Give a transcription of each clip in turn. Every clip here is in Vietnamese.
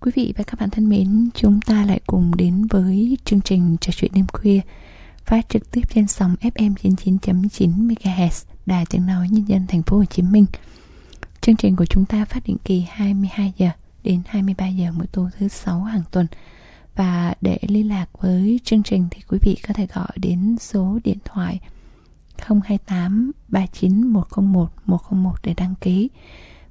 Quý vị và các bạn thân mến, chúng ta lại cùng đến với chương trình Trò chuyện đêm khuya phát trực tiếp trên sóng FM 99.9 MHz Đài Tiếng nói Nhân dân Thành phố Hồ Chí Minh. Chương trình của chúng ta phát định kỳ 22 giờ đến 23 giờ mỗi tối thứ 6 hàng tuần. Và để liên lạc với chương trình thì quý vị có thể gọi đến số điện thoại 028 39 101 101 để đăng ký.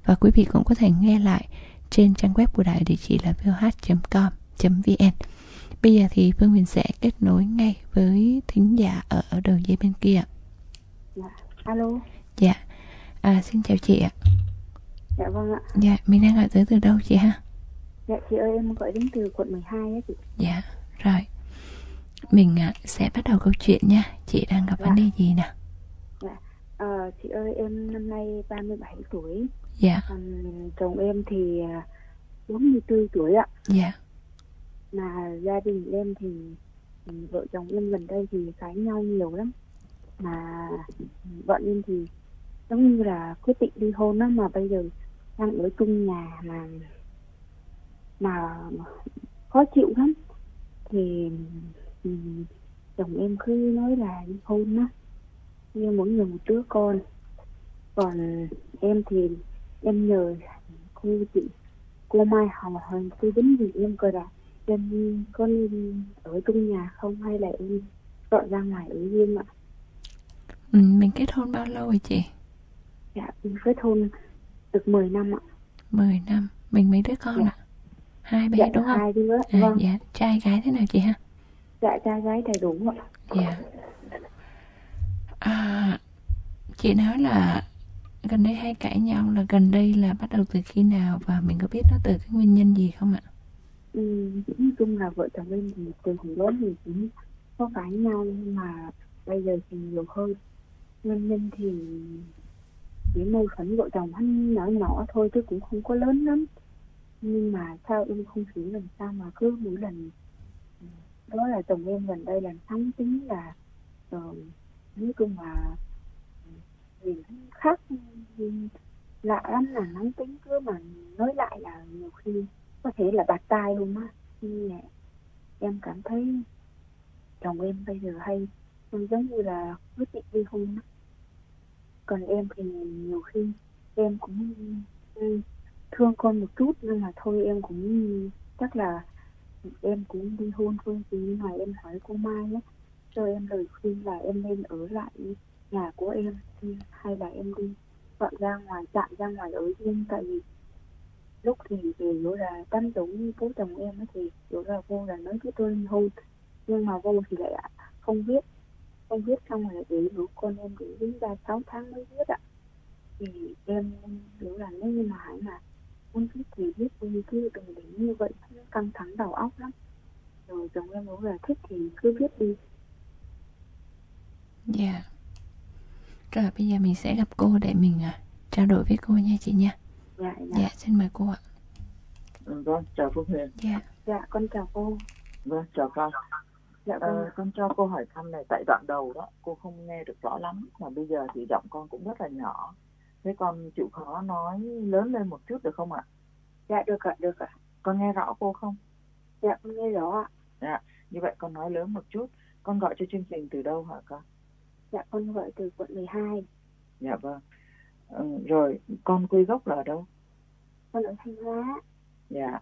Và quý vị cũng có thể nghe lại trên trang web của đài, địa chỉ là voh.com.vn. Bây giờ thì Phương Huyền sẽ kết nối ngay với thính giả ở đầu dây bên kia. Dạ, alo. Dạ, xin chào chị ạ. Dạ vâng ạ. Dạ, mình đang gọi tới từ đâu chị ha? Dạ chị ơi, em gọi đến từ quận 12 á chị. Dạ, rồi. Mình sẽ bắt đầu câu chuyện nha. Chị đang gặp vấn đề gì nào? Dạ, chị ơi em năm nay 37 tuổi. Dạ. Chồng em thì 44 tuổi ạ. Dạ. Mà gia đình em thì vợ chồng em gần đây thì cãi nhau nhiều lắm. Mà vợ em thì giống như là quyết định ly hôn á, mà bây giờ đang ở chung nhà mà khó chịu lắm. Thì chồng em cứ nói là ly hôn á, nhưng mỗi người một đứa con. Còn em thì em nhờ cô Mai hỏi tư vấn gì em coi là em có nên ở chung nhà không hay là em dọn ra ngoài ở riêng ạ. Ừ, mình kết hôn bao lâu rồi chị? Dạ, mình kết hôn được 10 năm ạ. 10 năm, mình mấy đứa con ạ? Dạ. Hai bé dạ, đúng không? Hai đứa, vâng. Dạ, trai gái thế nào chị ha? Dạ, trai gái đầy đủ ạ. Dạ. Chị nói là gần đây hay cãi nhau, là gần đây là bắt đầu từ khi nào và mình có biết nó từ cái nguyên nhân gì không ạ? Ừ, nói chung là vợ chồng em thì từ hồi lớn thì cũng có cãi nhau, nhưng mà bây giờ thì nhiều hơn. Nguyên nhân thì chỉ mâu thuẫn vợ chồng hắn nhỏ thôi chứ cũng không có lớn lắm. Nhưng mà sao em không hiểu làm sao mà cứ mỗi lần đó là chồng em gần đây là nóng tính, là nói chung là mình khác lạ lắm, là nóng tính cứ mà nói lại là nhiều khi có thể là bạt tai luôn á. Nhưng mà em cảm thấy chồng em bây giờ hay giống như là quyết định ly hôn á. Còn em thì nhiều khi em cũng thương con một chút, nhưng mà thôi em cũng chắc là em cũng ly hôn thôi. Thì như ngoài em hỏi cô Mai á, cho em lời khuyên là em nên ở lại nhà của em hay là em đi dọn ra ngoài, chạy ra ngoài ở riêng. Tại vì lúc thì kiểu là tâm giống bố chồng em thì kiểu là vô là nói với tôi ly hôn, nhưng mà vô thì lại không biết xong rồi để đứa con em cũng đến 6 tháng mới biết ạ. Thì em kiểu là nếu như mà hãy mà muốn biết thì biết đi, cứ đừng để như vậy căng thẳng đầu óc lắm. Rồi chồng em cũng là thích thì cứ biết đi. Dạ. Yeah. Rồi bây giờ mình sẽ gặp cô để mình trao đổi với cô nha chị nha. Dạ, dạ. Dạ, xin mời cô ạ. Vâng, chào Phương Huyền. Dạ. Dạ, con chào cô. Vâng, chào con. Dạ, con cho cô hỏi thăm này, tại đoạn đầu đó cô không nghe được rõ lắm, mà bây giờ thì giọng con cũng rất là nhỏ. Thế con chịu khó nói lớn lên một chút được không ạ? Dạ, được ạ, được ạ. Con nghe rõ cô không? Dạ, con nghe rõ ạ. Dạ, như vậy con nói lớn một chút. Con gọi cho chương trình từ đâu hả con? Dạ, con gọi từ quận 12. Dạ vâng. Rồi, con quê gốc là ở đâu? Con ở Thanh Hóa. Dạ.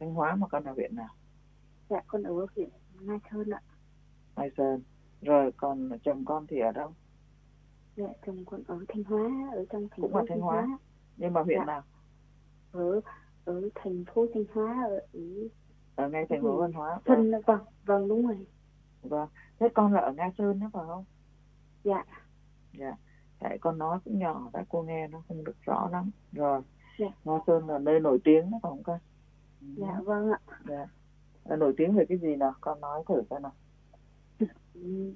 Thanh Hóa mà con ở huyện nào? Dạ, con ở huyện Mai Sơn ạ. Mai Sơn. Rồi, còn chồng con thì ở đâu? Dạ, chồng con ở Thanh Hóa, ở trong thành phố. Cũng ở Thanh Hóa. Nhưng mà huyện nào? Ở thành phố Thanh Hóa, ở ngay thành phố Thanh Hóa. Vâng, đúng rồi. Vâng. Thế con là ở Nga Sơn đó phải không? Dạ. Dạ. Tại con nói cũng nhỏ, tại cô nghe nó không được rõ lắm. Rồi. Dạ. Nga Sơn là nơi nổi tiếng đó phải không con? Dạ vâng ạ. Dạ. Nổi tiếng về cái gì nào? Con nói thử coi nào.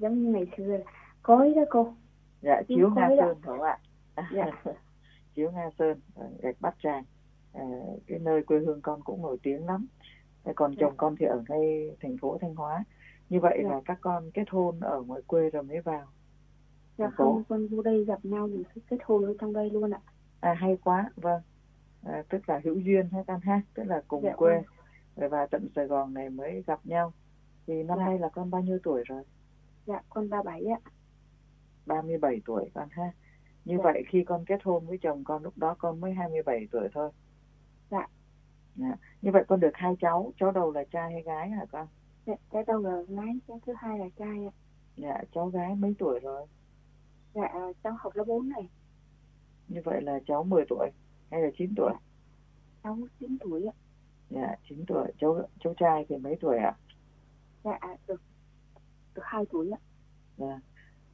Giống như ngày xưa cối đó cô. Dạ, chiếu Nga Sơn phải không ạ? Dạ. Chiếu Nga Sơn, gạch Bát Tràng. Cái nơi quê hương con cũng nổi tiếng lắm. Còn chồng con thì ở ngay thành phố Thanh Hóa. Như vậy là các con kết hôn ở ngoài quê rồi mới vào. Dạ không, con vô đây gặp nhau thì kết hôn ở trong đây luôn ạ. À hay quá, vâng. tức là hữu duyên ha con ha, tức là cùng quê và tận Sài Gòn này mới gặp nhau. Thì năm nay là con bao nhiêu tuổi rồi? Dạ, con 37 ạ. 37 tuổi con ha. Như vậy khi con kết hôn với chồng con lúc đó con mới 27 tuổi thôi. Dạ. Dạ. Như vậy con được hai cháu, cháu đầu là trai hay gái hả con? Dạ, cháu đầu là gái, cháu thứ hai là trai ạ. Dạ, cháu gái mấy tuổi rồi? Dạ, cháu học lớp 4 này. Như vậy là cháu 10 tuổi hay là 9 tuổi? Cháu 9 tuổi ạ. Dạ, 9 tuổi. Cháu trai thì mấy tuổi ạ? Dạ, được 2 tuổi ạ. Dạ.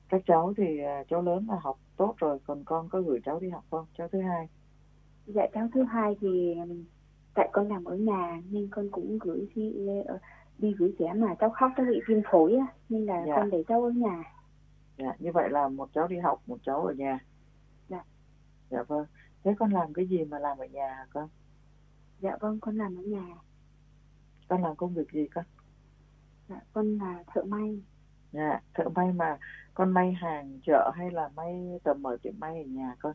Các cháu thì cháu lớn là học tốt rồi, còn con có gửi cháu đi học không? Cháu thứ hai. Dạ, cháu thứ hai thì tại con làm ở nhà nên con cũng gửi đi gửi trẻ mà cháu khóc cháu bị viêm phổi á, nên là con để cháu ở nhà. Dạ, như vậy là một cháu đi học, một cháu ở nhà. Dạ. Dạ vâng. Thế con làm cái gì mà làm ở nhà hả con? Dạ vâng, con làm ở nhà. Con làm công việc gì con? Dạ, con là thợ may. Dạ, thợ may mà con may hàng chợ hay là may tầm mở tiệm may ở nhà con?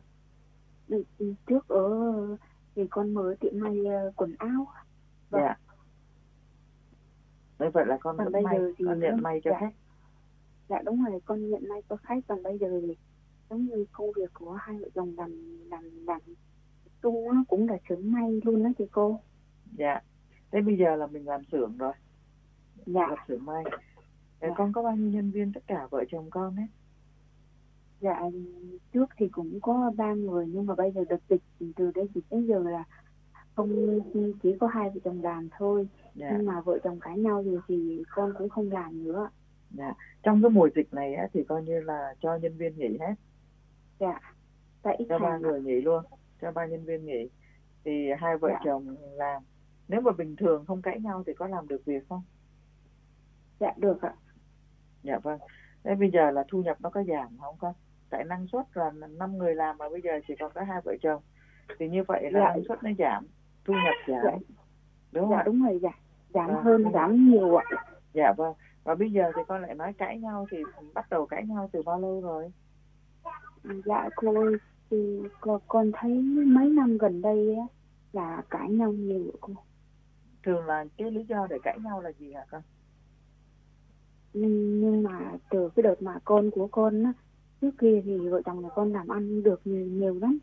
Trước ở thì con mở tiệm may quần áo. Vâng. Dạ. Vậy là con vẫn may, con nhận may cho khách. Dạ đúng rồi, con nhận may cho khách, còn bây giờ thì giống như công việc của hai vợ chồng làm chung á, cũng là xưởng may luôn đó chị cô. Dạ. Thế bây giờ là mình làm xưởng rồi. Dạ. Làm xưởng may. Dạ. Con có bao nhiêu nhân viên tất cả vợ chồng con ấy? Dạ, trước thì cũng có 3 người nhưng mà bây giờ đợt dịch từ đây dịch đến giờ là không, chỉ có hai vợ chồng làm thôi. Dạ. Nhưng mà vợ chồng cãi nhau thì con cũng không làm nữa. Dạ. Trong cái mùa dịch này á, thì coi như là cho nhân viên nghỉ hết. Dạ. Tại cho 3 người nghỉ luôn, cho 3 nhân viên nghỉ. Thì hai vợ chồng làm. Nếu mà bình thường không cãi nhau thì có làm được việc không? Dạ được ạ. Dạ vâng. Thế bây giờ là thu nhập nó có giảm không con? Tại năng suất là 5 người làm mà bây giờ chỉ còn có hai vợ chồng. Thì như vậy là năng suất nó giảm, thu nhập giảm. Dạ. Đúng rồi. Đúng rồi, dạ. Giảm hơn, giảm nhiều ạ. Dạ vâng. Và bây giờ thì con lại nói cãi nhau thì bắt đầu cãi nhau từ bao lâu rồi? Dạ cô ơi, thì con thấy mấy năm gần đây á, là cãi nhau nhiều cô. Thường là cái lý do để cãi nhau là gì hả con? Nhưng mà từ cái đợt mà con của con á, trước kia thì vợ chồng nhà con làm ăn được nhiều lắm,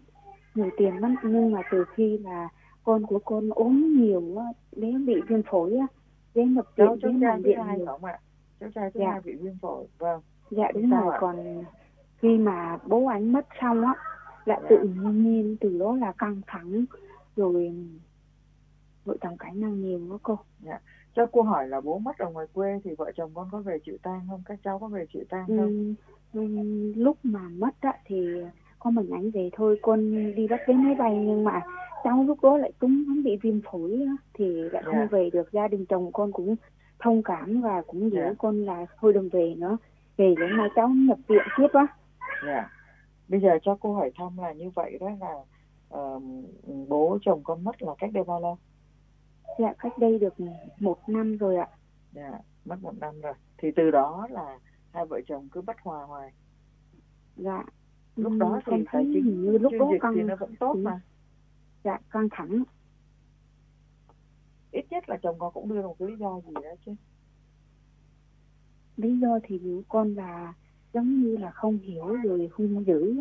nhiều tiền lắm. Nhưng mà từ khi là con của con ốm nhiều á, bé bị viêm phổi á, bé nhập viện, cháu trai thứ hai không ạ? Cháu trai thứ hai bị viêm phổi, vâng. Dạ đúng rồi, còn khi mà bố anh mất xong á, lại tự nhiên từ đó là căng thẳng, rồi vợ chồng cãi nhau nhiều đó cô. Dạ. Cho cô hỏi là bố mất ở ngoài quê thì vợ chồng con có về chịu tang không? Các cháu có về chịu tang không? Lúc mà mất á, thì con mình ảnh về thôi, con đi bắt vé máy bay nhưng mà cháu lúc đó lại cũng bị viêm phổi á, thì lại không về được. Gia đình chồng con cũng thông cảm và cũng giữ con là thôi đừng về nữa, về đến mai cháu nhập viện tiếp á. Dạ. Bây giờ cho cô hỏi thăm là như vậy đó là bố chồng con mất là cách đây bao lâu? Dạ, cách đây được 1 năm rồi ạ. Dạ, mất 1 năm rồi. Thì từ đó là hai vợ chồng cứ bất hòa hoài. Dạ. Lúc đó thì tài chính như lúc đó thì nó vẫn tốt mà. Dạ, căng thẳng. Ít nhất là chồng con cũng đưa ra một cái lý do gì đó chứ. Lý do thì nếu con là giống như là không hiểu rồi hung dữ.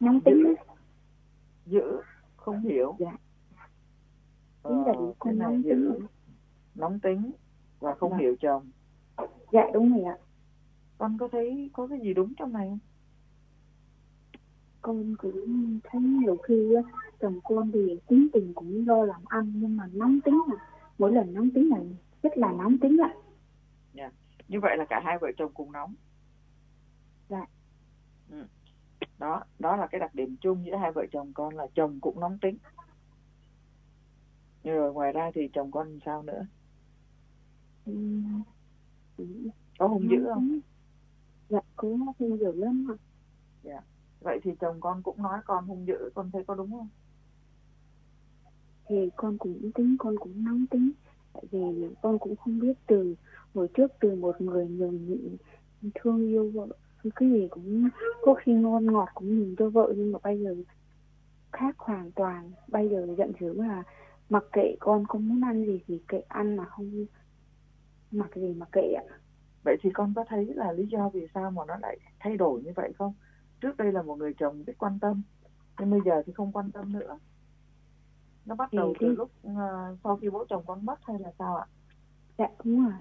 Nóng tính. Dữ, không hiểu. Dạ. Con nóng tính và không hiểu chồng. Dạ đúng rồi ạ. Con có thấy có cái gì đúng trong này không? Con cũng thấy nhiều khi chồng con thì tính tình cũng lo làm ăn nhưng mà nóng tính là mỗi lần nóng tính là rất là nóng tính ạ. Dạ. Như vậy là cả hai vợ chồng cùng nóng. Dạ. Đó là cái đặc điểm chung giữa hai vợ chồng con là chồng cũng nóng tính. Rồi ngoài ra thì chồng con sao nữa? Có hung dữ không? Dạ, có hung dữ lắm ạ. Dạ. Vậy thì chồng con cũng nói con hung dữ, con thấy có đúng không? Thì con cũng tính, con cũng nóng tính. Tại vì con cũng không biết từ hồi trước, từ một người nhường nhịn, thương yêu vợ, cái gì cũng có khi ngon ngọt cũng nhìn cho vợ, nhưng mà bây giờ khác hoàn toàn. Bây giờ giận dữ là mặc kệ, con không muốn ăn gì thì kệ, ăn mà không mặc gì mà kệ ạ. Vậy thì con có thấy là lý do vì sao mà nó lại thay đổi như vậy không? Trước đây là một người chồng biết quan tâm, nhưng bây giờ thì không quan tâm nữa. Nó bắt đầu từ lúc sau khi bố chồng con mất hay là sao ạ? Dạ đúng rồi.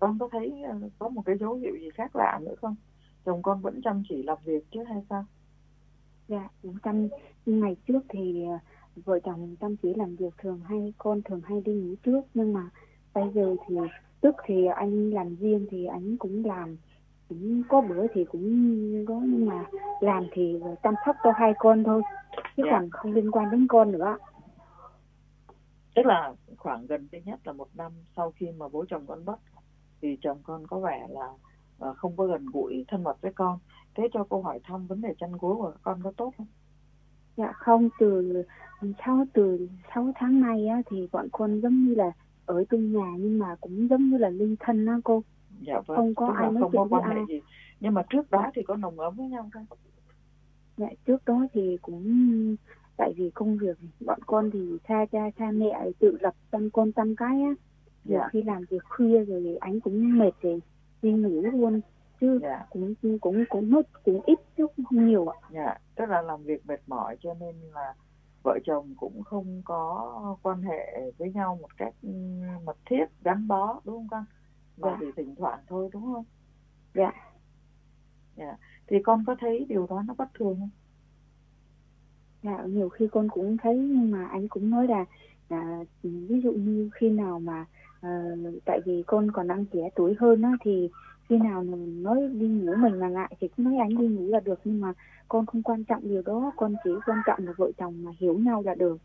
Con có thấy có một cái dấu hiệu gì khác lạ nữa không? Chồng con vẫn chăm chỉ làm việc chứ hay sao? Dạ, ngày trước thì vợ chồng chăm chỉ làm việc, con thường hay đi ngủ trước. Nhưng mà bây giờ thì tức thì anh làm riêng thì anh cũng làm, cũng có bữa thì cũng có, nhưng mà làm thì chăm sóc cho hai con thôi, chứ còn không liên quan đến con nữa. Tức là khoảng gần đây nhất là 1 năm sau khi mà bố chồng con mất, thì chồng con có vẻ là không có gần gũi thân mật với con. Thế cho cô hỏi thăm vấn đề chăn gối của con có tốt không? Dạ không, từ 6 tháng nay á, thì bọn con giống như là ở chung nhà nhưng mà cũng giống như là ly thân á cô. Dạ vâng, không có ai nói chuyện với ai. Gì. Nhưng mà trước đó thì có nồng ấm với nhau không? Dạ trước đó thì cũng tại vì công việc bọn con thì xa cha xa mẹ tự lập tâm con tâm cái á. Dạ. Rồi khi làm việc khuya rồi anh cũng mệt rồi đi ngủ luôn. Chứ dạ. cũng ít chứ không nhiều ạ. Dạ, tức là làm việc mệt mỏi cho nên là vợ chồng cũng không có quan hệ với nhau một cách mật thiết, gắn bó, đúng không con? Mà dạ. Thì thỉnh thoảng thôi đúng không? Dạ. Dạ, thì con có thấy điều đó nó bất thường không? Dạ, nhiều khi con cũng thấy, nhưng mà anh cũng nói là ví dụ như khi nào mà tại vì con còn đang trẻ tuổi hơn á, thì khi nào mình nói đi ngủ mình mà ngại thì cứ nói anh đi ngủ là được, nhưng mà con không quan trọng điều đó, con chỉ quan trọng là vợ chồng mà hiểu nhau là được.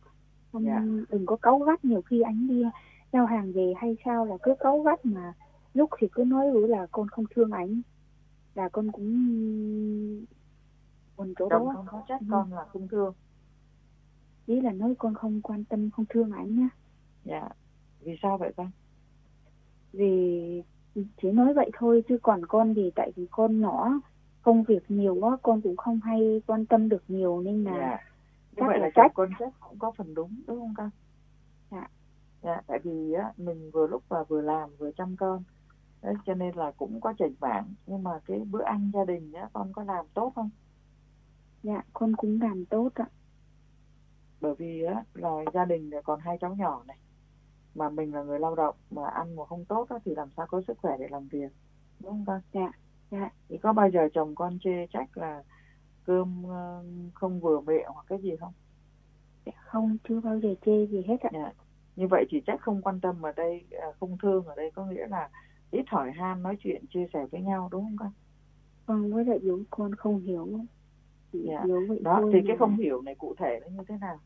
Không, yeah. Đừng có cáu gắt, nhiều khi anh đi giao hàng về hay sao là cứ cáu gắt, mà lúc thì cứ nói là con không thương anh, là con cũng buồn chỗ đó. Con có trách con là không thương, ý là nói con không quan tâm, không thương anh nhá. Dạ, yeah. Vì sao vậy con? Vì chỉ nói vậy thôi, chứ còn con thì tại vì con nhỏ, công việc nhiều quá, con cũng không hay quan tâm được nhiều nên là chắc vậy là trách. Con trách cũng có phần đúng không con? Dạ. Dạ, tại vì á, mình vừa lúc và vừa làm vừa chăm con. Đấy, cho nên là cũng có chảnh mảng. Nhưng mà cái bữa ăn gia đình á, con có làm tốt không? Dạ, con cũng làm tốt ạ. Bởi vì á, là gia đình còn 2 cháu nhỏ này, mà mình là người lao động mà ăn mà không tốt đó, thì làm sao có sức khỏe để làm việc, đúng không con? Dạ, dạ. Thì có bao giờ chồng con chê trách là cơm không vừa miệng hoặc cái gì không? Dạ, không, chưa bao giờ chê gì hết ạ. Dạ. Như vậy chỉ trách không quan tâm ở đây, không thương ở đây có nghĩa là ít hỏi han, nói chuyện chia sẻ với nhau, đúng không con? Vâng, với lại đúng con không hiểu. Dạ. Đó, thì cái không hiểu này cụ thể nó như thế nào?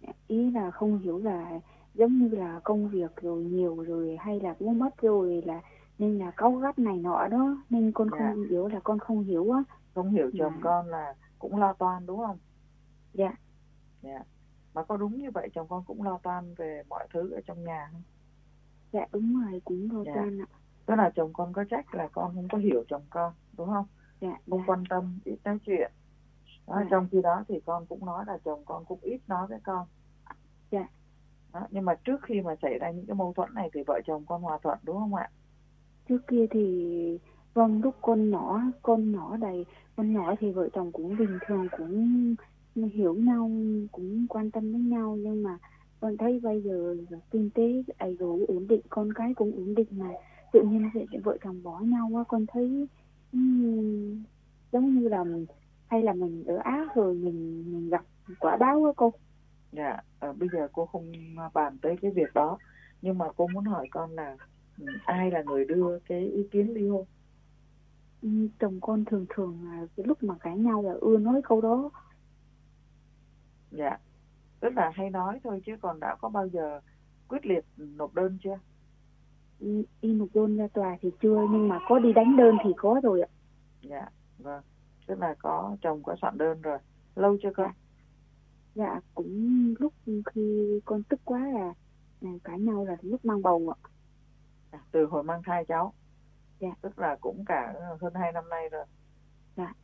Dạ, ý là không hiểu là giống như là công việc rồi nhiều rồi hay là cũng mất rồi là nên là cáu gắt này nọ đó, nên con không hiểu, là con không hiểu á. Không hiểu chồng con là cũng lo toan đúng không? Dạ. Dạ. Mà có đúng như vậy chồng con cũng lo toan về mọi thứ ở trong nhà không? Dạ đúng rồi, cũng lo toan ạ. Tức là chồng con có trách là con không có hiểu chồng con đúng không? Dạ. Không quan tâm, ít nói chuyện. Đó, dạ. Trong khi đó thì con cũng nói là chồng con cũng ít nói với con. Dạ. Đó, nhưng mà trước khi mà xảy ra những cái mâu thuẫn này thì vợ chồng con hòa thuận đúng không ạ? Trước kia thì vâng, lúc con nhỏ thì vợ chồng cũng bình thường, cũng hiểu nhau, cũng quan tâm đến nhau, nhưng mà con thấy bây giờ kinh tế đầy đủ ổn định, con cái cũng ổn định mà tự nhiên vợ chồng bỏ nhau, con thấy giống như là mình, hay là mình ở Á rồi mình gặp quả báo á cô. Dạ, bây giờ cô không bàn tới cái việc đó, nhưng mà cô muốn hỏi con là ai là người đưa cái ý kiến ly hôn? Chồng con thường là cái lúc mà cãi nhau là nói câu đó. Dạ, tức là hay nói thôi chứ còn đã có bao giờ quyết liệt nộp đơn chưa? Đi nộp đơn ra tòa thì chưa, nhưng mà có đi đánh đơn thì có rồi ạ. Dạ, vâng, tức là chồng có soạn đơn rồi, lâu chưa con? Dạ, cũng lúc khi con tức quá là cãi nhau là lúc mang bầu ạ. À, từ hồi mang thai cháu? Dạ. Tức là cũng cả hơn 2 năm nay rồi. Dạ.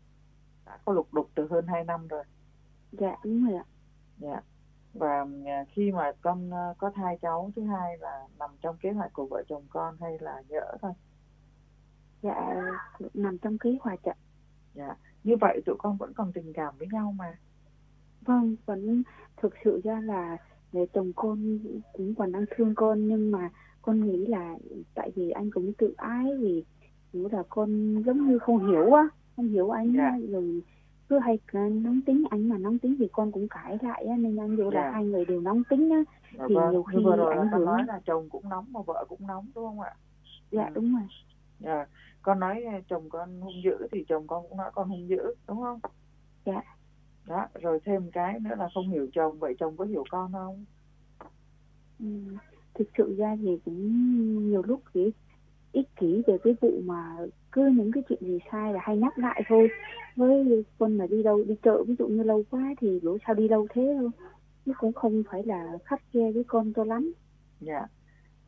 đã có lục đục từ hơn 2 năm rồi. Dạ đúng rồi ạ. Dạ. Và khi mà con có thai cháu thứ hai là nằm trong kế hoạch của vợ chồng con hay là nhỡ thôi? Dạ nằm trong kế hoạch ạ. Dạ. Như vậy tụi con vẫn còn tình cảm với nhau mà. Vâng, vẫn thực sự ra là chồng con cũng còn đang thương con, nhưng mà con nghĩ là tại vì anh cũng tự ái, vì nếu là con giống như không hiểu á, không hiểu anh á, rồi cứ hay nóng tính, anh mà nóng tính thì con cũng cãi lại á, nên anh dù là hai người đều nóng tính á, thì nhiều khi ảnh hưởng. Nói là chồng cũng nóng mà vợ cũng nóng đúng không ạ? Dạ đúng rồi. Dạ. Con nói chồng con hung dữ thì chồng con cũng nói con hung dữ đúng không? Dạ. Đó, rồi thêm cái nữa là không hiểu chồng, vậy chồng có hiểu con không? Thực sự ra thì cũng nhiều lúc cái ích kỷ về cái vụ mà cứ những cái chuyện gì sai là hay nhắc lại thôi. Với con mà đi đâu, đi chợ ví dụ như lâu quá thì lỗi sao đi đâu thế thôi. Chứ cũng không phải là khắt khe với con cho lắm. Dạ,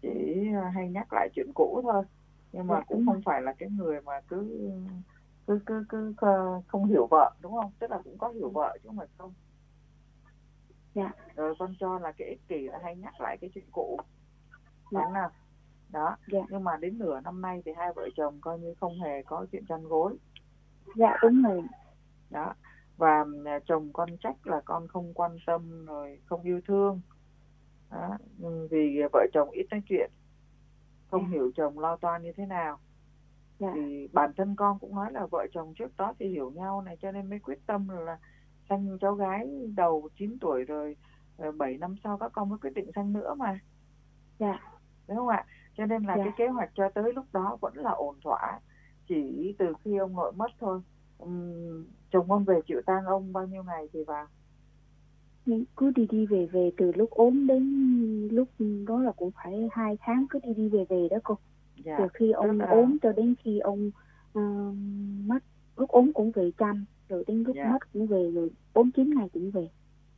chỉ hay nhắc lại chuyện cũ thôi. Nhưng mà cũng không phải là cái người mà cứ không hiểu vợ đúng không? Tức là cũng có hiểu vợ chứ mà không. Dạ. Rồi con cho là cái ích kỷ là hay nhắc lại cái chuyện cũ. Đúng nào? Đó. Dạ. Nhưng mà đến nửa năm nay thì hai vợ chồng coi như không hề có chuyện chăn gối. Dạ đúng rồi. Đó. Và chồng con trách là con không quan tâm rồi không yêu thương. Đó. Vì vợ chồng ít nói chuyện, không hiểu chồng lo toan như thế nào. Thì bản thân con cũng nói là vợ chồng trước đó thì hiểu nhau này, cho nên mới quyết tâm là sanh cháu gái đầu 9 tuổi rồi 7 năm sau các con mới quyết định sanh nữa mà. Dạ. Đúng không ạ? Cho nên là cái kế hoạch cho tới lúc đó vẫn là ổn thỏa. Chỉ từ khi ông nội mất thôi. Chồng con về chịu tang ông bao nhiêu ngày thì vào? Cứ đi về từ lúc ốm đến lúc đó là cũng phải 2 tháng cứ đi về đó cô. Dạ. Từ khi ông ốm cho đến khi ông mất, lúc ốm cũng về chăm, rồi đến lúc mất cũng về, rồi 49 ngày cũng về.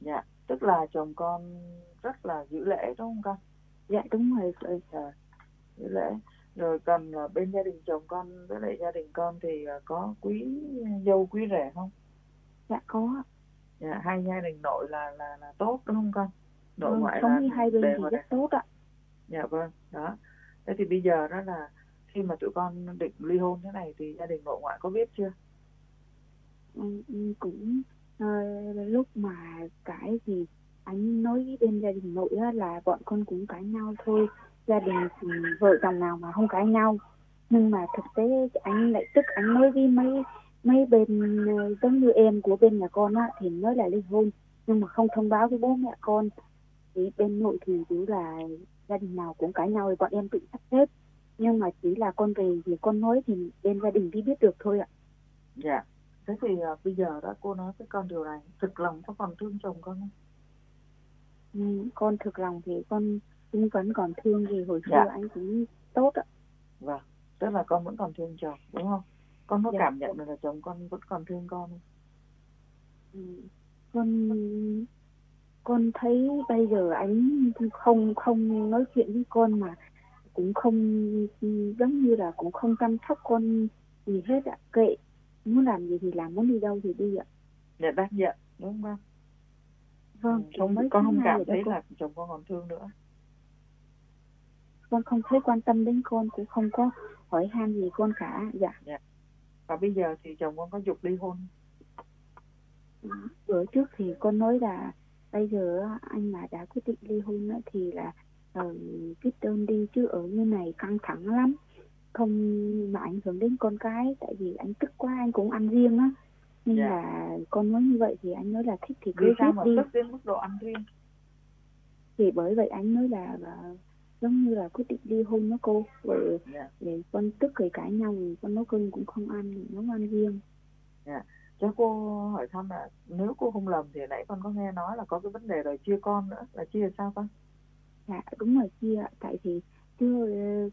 Dạ, tức là chồng con rất là giữ lễ đúng không con? Dạ đúng rồi. Giữ lễ. Rồi còn bên gia đình chồng con với lại gia đình con thì có quý dâu quý rể không? Dạ có. Dạ, hai gia đình nội là tốt đúng không con? Nội ngoại là hai bên thì rất tốt ạ. Dạ vâng, đó. Thế thì bây giờ đó là khi mà tụi con định ly hôn thế này thì gia đình nội ngoại có biết chưa? Cũng lúc mà cãi thì anh nói với bên gia đình nội là bọn con cũng cãi nhau thôi. Gia đình thì vợ chồng nào mà không cãi nhau. Nhưng mà thực tế anh lại tức, anh nói với mấy bên giống như em của bên nhà con á, thì nói là ly hôn nhưng mà không thông báo với bố mẹ con. Thì bên nội thì cứ là gia đình nào cũng cãi nhau thì bọn em tự sắp xếp, nhưng mà chỉ là con về thì con nói thì bên gia đình đi biết được thôi ạ. Dạ. Thế thì bây giờ đó cô nói với con điều này, thực lòng có còn thương chồng con không? Con thực lòng thì con cũng vẫn còn thương, vì hồi xưa anh cũng tốt ạ. Vâng, tức là con vẫn còn thương chồng đúng không? Con có cảm nhận được là chồng con vẫn còn thương con không? Con thấy bây giờ anh không nói chuyện với con, mà cũng không giống như là cũng không chăm sóc con gì hết ạ. Kệ, muốn làm gì thì làm, muốn đi đâu thì đi ạ. Dạ bác đúng không bác? Vâng. Con không cảm thấy là chồng con còn thương nữa? Con không thấy quan tâm đến con, cũng không có hỏi han gì con cả. Dạ. Và bây giờ thì chồng con có giục ly hôn? Bữa trước thì con nói là bây giờ anh mà đã quyết định ly hôn thì là viết đơn đi, chứ ở như này căng thẳng lắm, không mà ảnh hưởng đến con cái, tại vì anh tức quá, anh cũng ăn riêng á, nên là con nói như vậy thì anh nói là thích thì cứ viết đi. Tức đến mức độ ăn riêng thì bởi vậy anh nói là giống như là quyết định ly hôn đó cô, vậy để con tức rồi cãi nhau thì con nấu cơm cũng không ăn, nấu ăn riêng. Cho cô hỏi thăm là nếu cô không lầm thì nãy con có nghe nói là có cái vấn đề đòi chia con nữa, là chia sao con? Dạ đúng rồi, chia. Tại vì chưa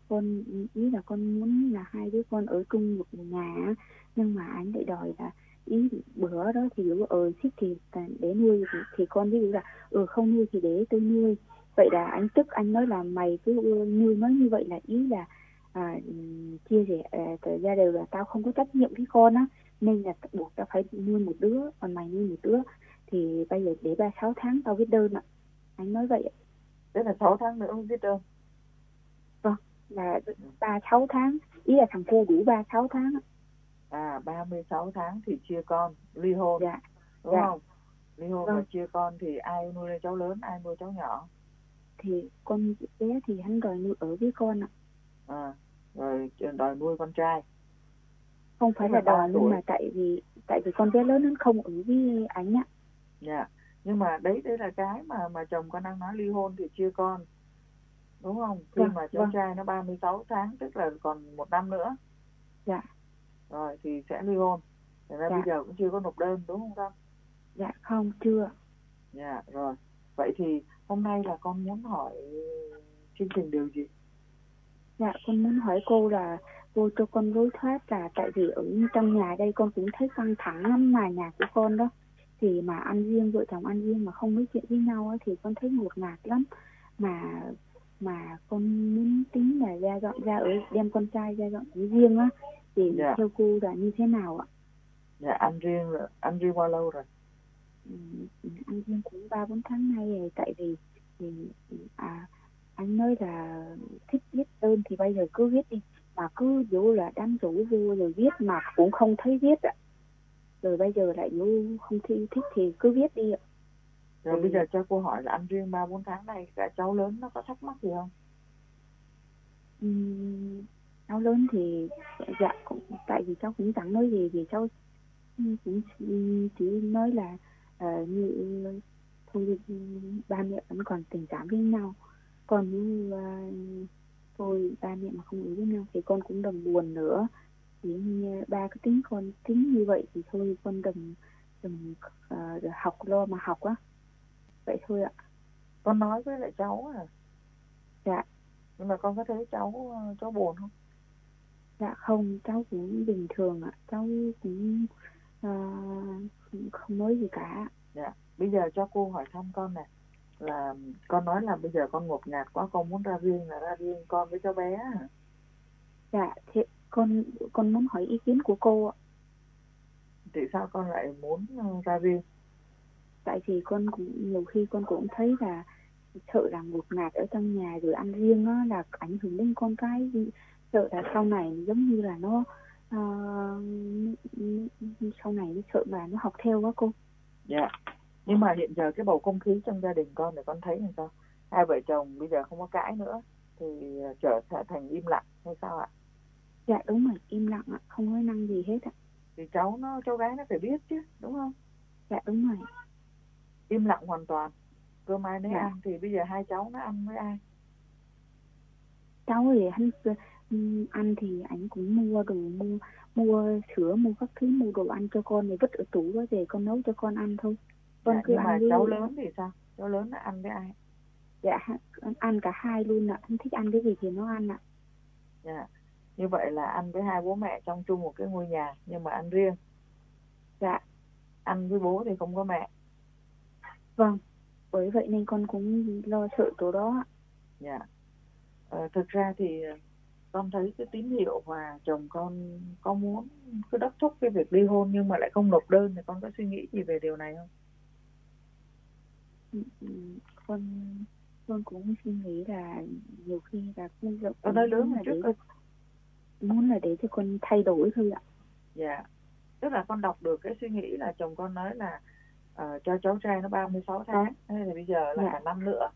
con ý là con muốn là hai đứa con ở chung một nhà, nhưng mà anh lại đòi là ý bữa đó thì thích thì để nuôi thì con ví dụ là không nuôi thì để tôi nuôi. Vậy là anh tức, anh nói là mày cứ nuôi nó như vậy là ý là chia sẻ ra đều là tao không có trách nhiệm với con á. nên là buộc tao phải nuôi một đứa, còn mày nuôi một đứa thì bây giờ để 6 tháng tao viết đơn ạ. Anh nói vậy ạ. Đấy là 6 tháng nữa không viết đơn. Vâng, là 36 tháng, ý là thằng cô đủ 36 tháng ạ. À, 36 tháng thì chia con, ly hôn. Dạ. Đúng dạ. không? Ly hôn vâng. và chia con thì ai nuôi cháu lớn, ai nuôi cháu nhỏ? Thì con bé thì hắn đòi nuôi ở với con ạ. À, rồi đòi nuôi con trai. Không phải là đòi nhưng mà tại vì con bé lớn hắn không ở với anh ạ. Dạ. Nhưng mà đấy là cái mà chồng con đang nói ly hôn thì chia con. Đúng không? Khi dạ, mà cháu vâng. trai nó 36 tháng tức là còn 1 năm nữa. Dạ. Rồi thì sẽ ly hôn. Thế ra dạ. bây giờ cũng chưa có nộp đơn đúng không con? Dạ không, chưa. Dạ rồi. Vậy thì hôm nay là con muốn hỏi chương trình điều gì? Dạ con muốn hỏi cô là cô cho con lối thoát, là tại vì ở trong nhà đây con cũng thấy căng thẳng lắm, mà nhà của con đó thì mà ăn riêng, vợ chồng ăn riêng mà không nói chuyện với nhau ấy, thì con thấy ngột ngạt lắm, mà con muốn tính là ra dọn ra ở, đem con trai ra dọn riêng á, thì dạ. theo cô là như thế nào ạ? Dạ ăn riêng bao lâu rồi? Ăn riêng cũng 3-4 tháng nay rồi, tại vì anh nói là thích viết đơn thì bây giờ cứ viết đi, mà cứ vô là đám rủ vô rồi viết mà cũng không thấy viết ạ. Rồi bây giờ lại vô không thích thì cứ viết đi ạ. Rồi bây giờ cho cô hỏi là ăn riêng 3-4 tháng này cả cháu lớn nó có thắc mắc gì không? Cháu lớn thì dạ cũng, tại vì cháu cũng chẳng nói gì, vì cháu cũng chỉ nói là như thôi ba mẹ vẫn còn tình cảm với nhau, còn như thôi ba mẹ mà không ở với nhau thì con cũng đừng buồn nữa, thì ba cái tính con tính như vậy thì thôi con đừng học, lo mà học á, vậy thôi ạ. Con nói với lại cháu à? Dạ. Nhưng mà con có thấy cháu buồn không? Dạ không, cháu cũng bình thường ạ, cháu cũng không nói gì cả. Dạ, bây giờ cho cô hỏi thăm con này, là con nói là bây giờ con ngột ngạt quá, con muốn ra riêng, là ra riêng con với cháu bé à? Dạ, thế con muốn hỏi ý kiến của cô ạ. Tại sao con lại muốn ra riêng? Tại vì con cũng nhiều khi con cũng thấy là sợ là ngột ngạt ở trong nhà rồi ăn riêng đó, là ảnh hưởng đến con cái, sợ là sau này giống như là nó sau này nó sợ mà nó học theo quá cô. Dạ. Yeah. Nhưng mà hiện giờ cái bầu không khí trong gia đình con thì con thấy là sao? Hai vợ chồng bây giờ không có cãi nữa thì trở thành im lặng hay sao ạ? Dạ đúng rồi, im lặng ạ, không nói năng gì hết ạ. Thì cháu gái nó phải biết chứ, đúng không? Dạ đúng rồi. Im lặng hoàn toàn. Cơm ai nấy dạ. ăn, thì bây giờ hai cháu nó ăn với ai? Cháu thì ăn thì ảnh cũng mua đồ, mua sữa, mua các thứ, mua đồ ăn cho con thì vứt ở tủ đó, về con nấu cho con ăn thôi. Con dạ, cứ ăn với... Cháu lớn thì sao? Cháu lớn nó ăn với ai? Dạ, ăn cả hai luôn ạ, anh thích ăn cái gì thì nó ăn ạ. Dạ. Như vậy là ăn với hai bố mẹ trong chung một cái ngôi nhà, nhưng mà ăn riêng. Dạ. Ăn với bố thì không có mẹ. Vâng, bởi vậy nên con cũng lo sợ chỗ đó. Dạ. Thực ra thì con thấy cái tín hiệu mà chồng con có muốn cứ đốc thúc cái việc ly hôn nhưng mà lại không nộp đơn, thì con có suy nghĩ gì về điều này không? Con cũng suy nghĩ là nhiều khi là con rộng. Con nói lớn trước con muốn là để cho con thay đổi thôi ạ. Dạ. Tức là con đọc được cái suy nghĩ là chồng con nói là cho cháu trai nó 36 tháng hay là bây giờ là dạ. cả 5 nữa.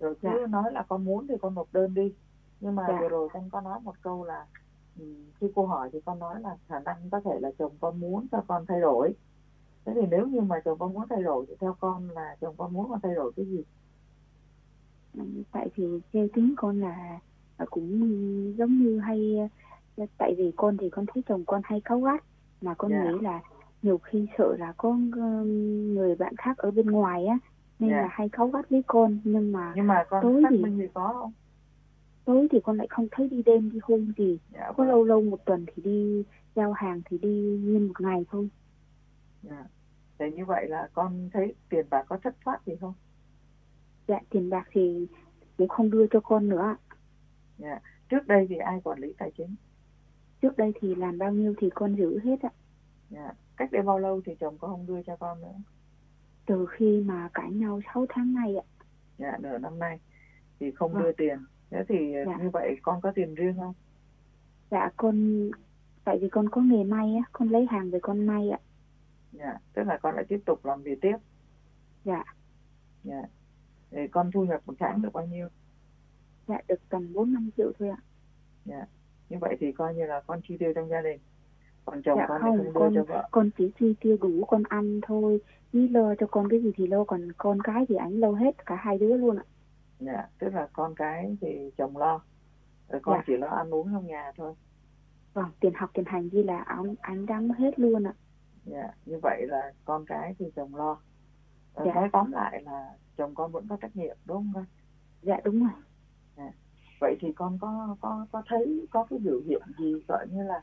Rồi cứ dạ. nói là con muốn thì con nộp đơn đi. Nhưng mà dạ. vừa rồi con có nói một câu là khi cô hỏi thì con nói là khả năng có thể là chồng con muốn cho con thay đổi. Thế thì nếu như mà chồng con muốn thay đổi thì theo con là chồng con muốn con thay đổi cái gì? Tại vì theo tính con là cũng giống như hay, tại vì con thì con thấy chồng con hay cáu gắt, mà con yeah. nghĩ là nhiều khi sợ là có người bạn khác ở bên ngoài á, nên yeah. là hay cáu gắt với con, nhưng mà con tối xác minh thì có không? Tối thì con lại không thấy đi đêm đi hôm gì, yeah, có lâu 1 tuần thì đi giao hàng thì đi nguyên 1 ngày thôi. Yeah. Thế như vậy là con thấy tiền bạc có thất thoát gì không? Dạ tiền bạc thì cũng không đưa cho con nữa. Dạ yeah. Trước đây thì ai quản lý tài chính? Trước đây thì làm bao nhiêu thì con giữ hết ạ. Dạ. Cách đây bao lâu thì chồng con không đưa cho con nữa? Từ khi mà cãi nhau 6 tháng nay ạ. Dạ, nửa năm nay thì không đưa tiền. Thế thì như vậy con có tiền riêng không? Dạ, con tại vì con có nghề may á, con lấy hàng về con may ạ. Dạ, tức là con lại tiếp tục làm việc tiếp. Dạ. Dạ. Thì con thu nhập một tháng được bao nhiêu? Dạ, được tầm 4-5 triệu thôi ạ. Dạ. Như vậy thì coi như là con chi tiêu trong gia đình. Còn chồng dạ, con thì không đưa cho vợ. Con chỉ chi tiêu đủ con ăn thôi. Ý lo cho con cái gì thì lo, còn con cái thì ảnh lo hết, cả hai đứa luôn ạ. Dạ, tức là con cái thì chồng lo. Rồi con chỉ lo ăn uống trong nhà thôi. Vâng, tiền học, tiền hành gì là anh đang hết luôn ạ. Dạ, như vậy là con cái thì chồng lo. Nói tóm lại là chồng con vẫn có trách nhiệm, đúng không con? Dạ, đúng rồi. Dạ. Vậy thì con có thấy có cái biểu hiện gì gọi như là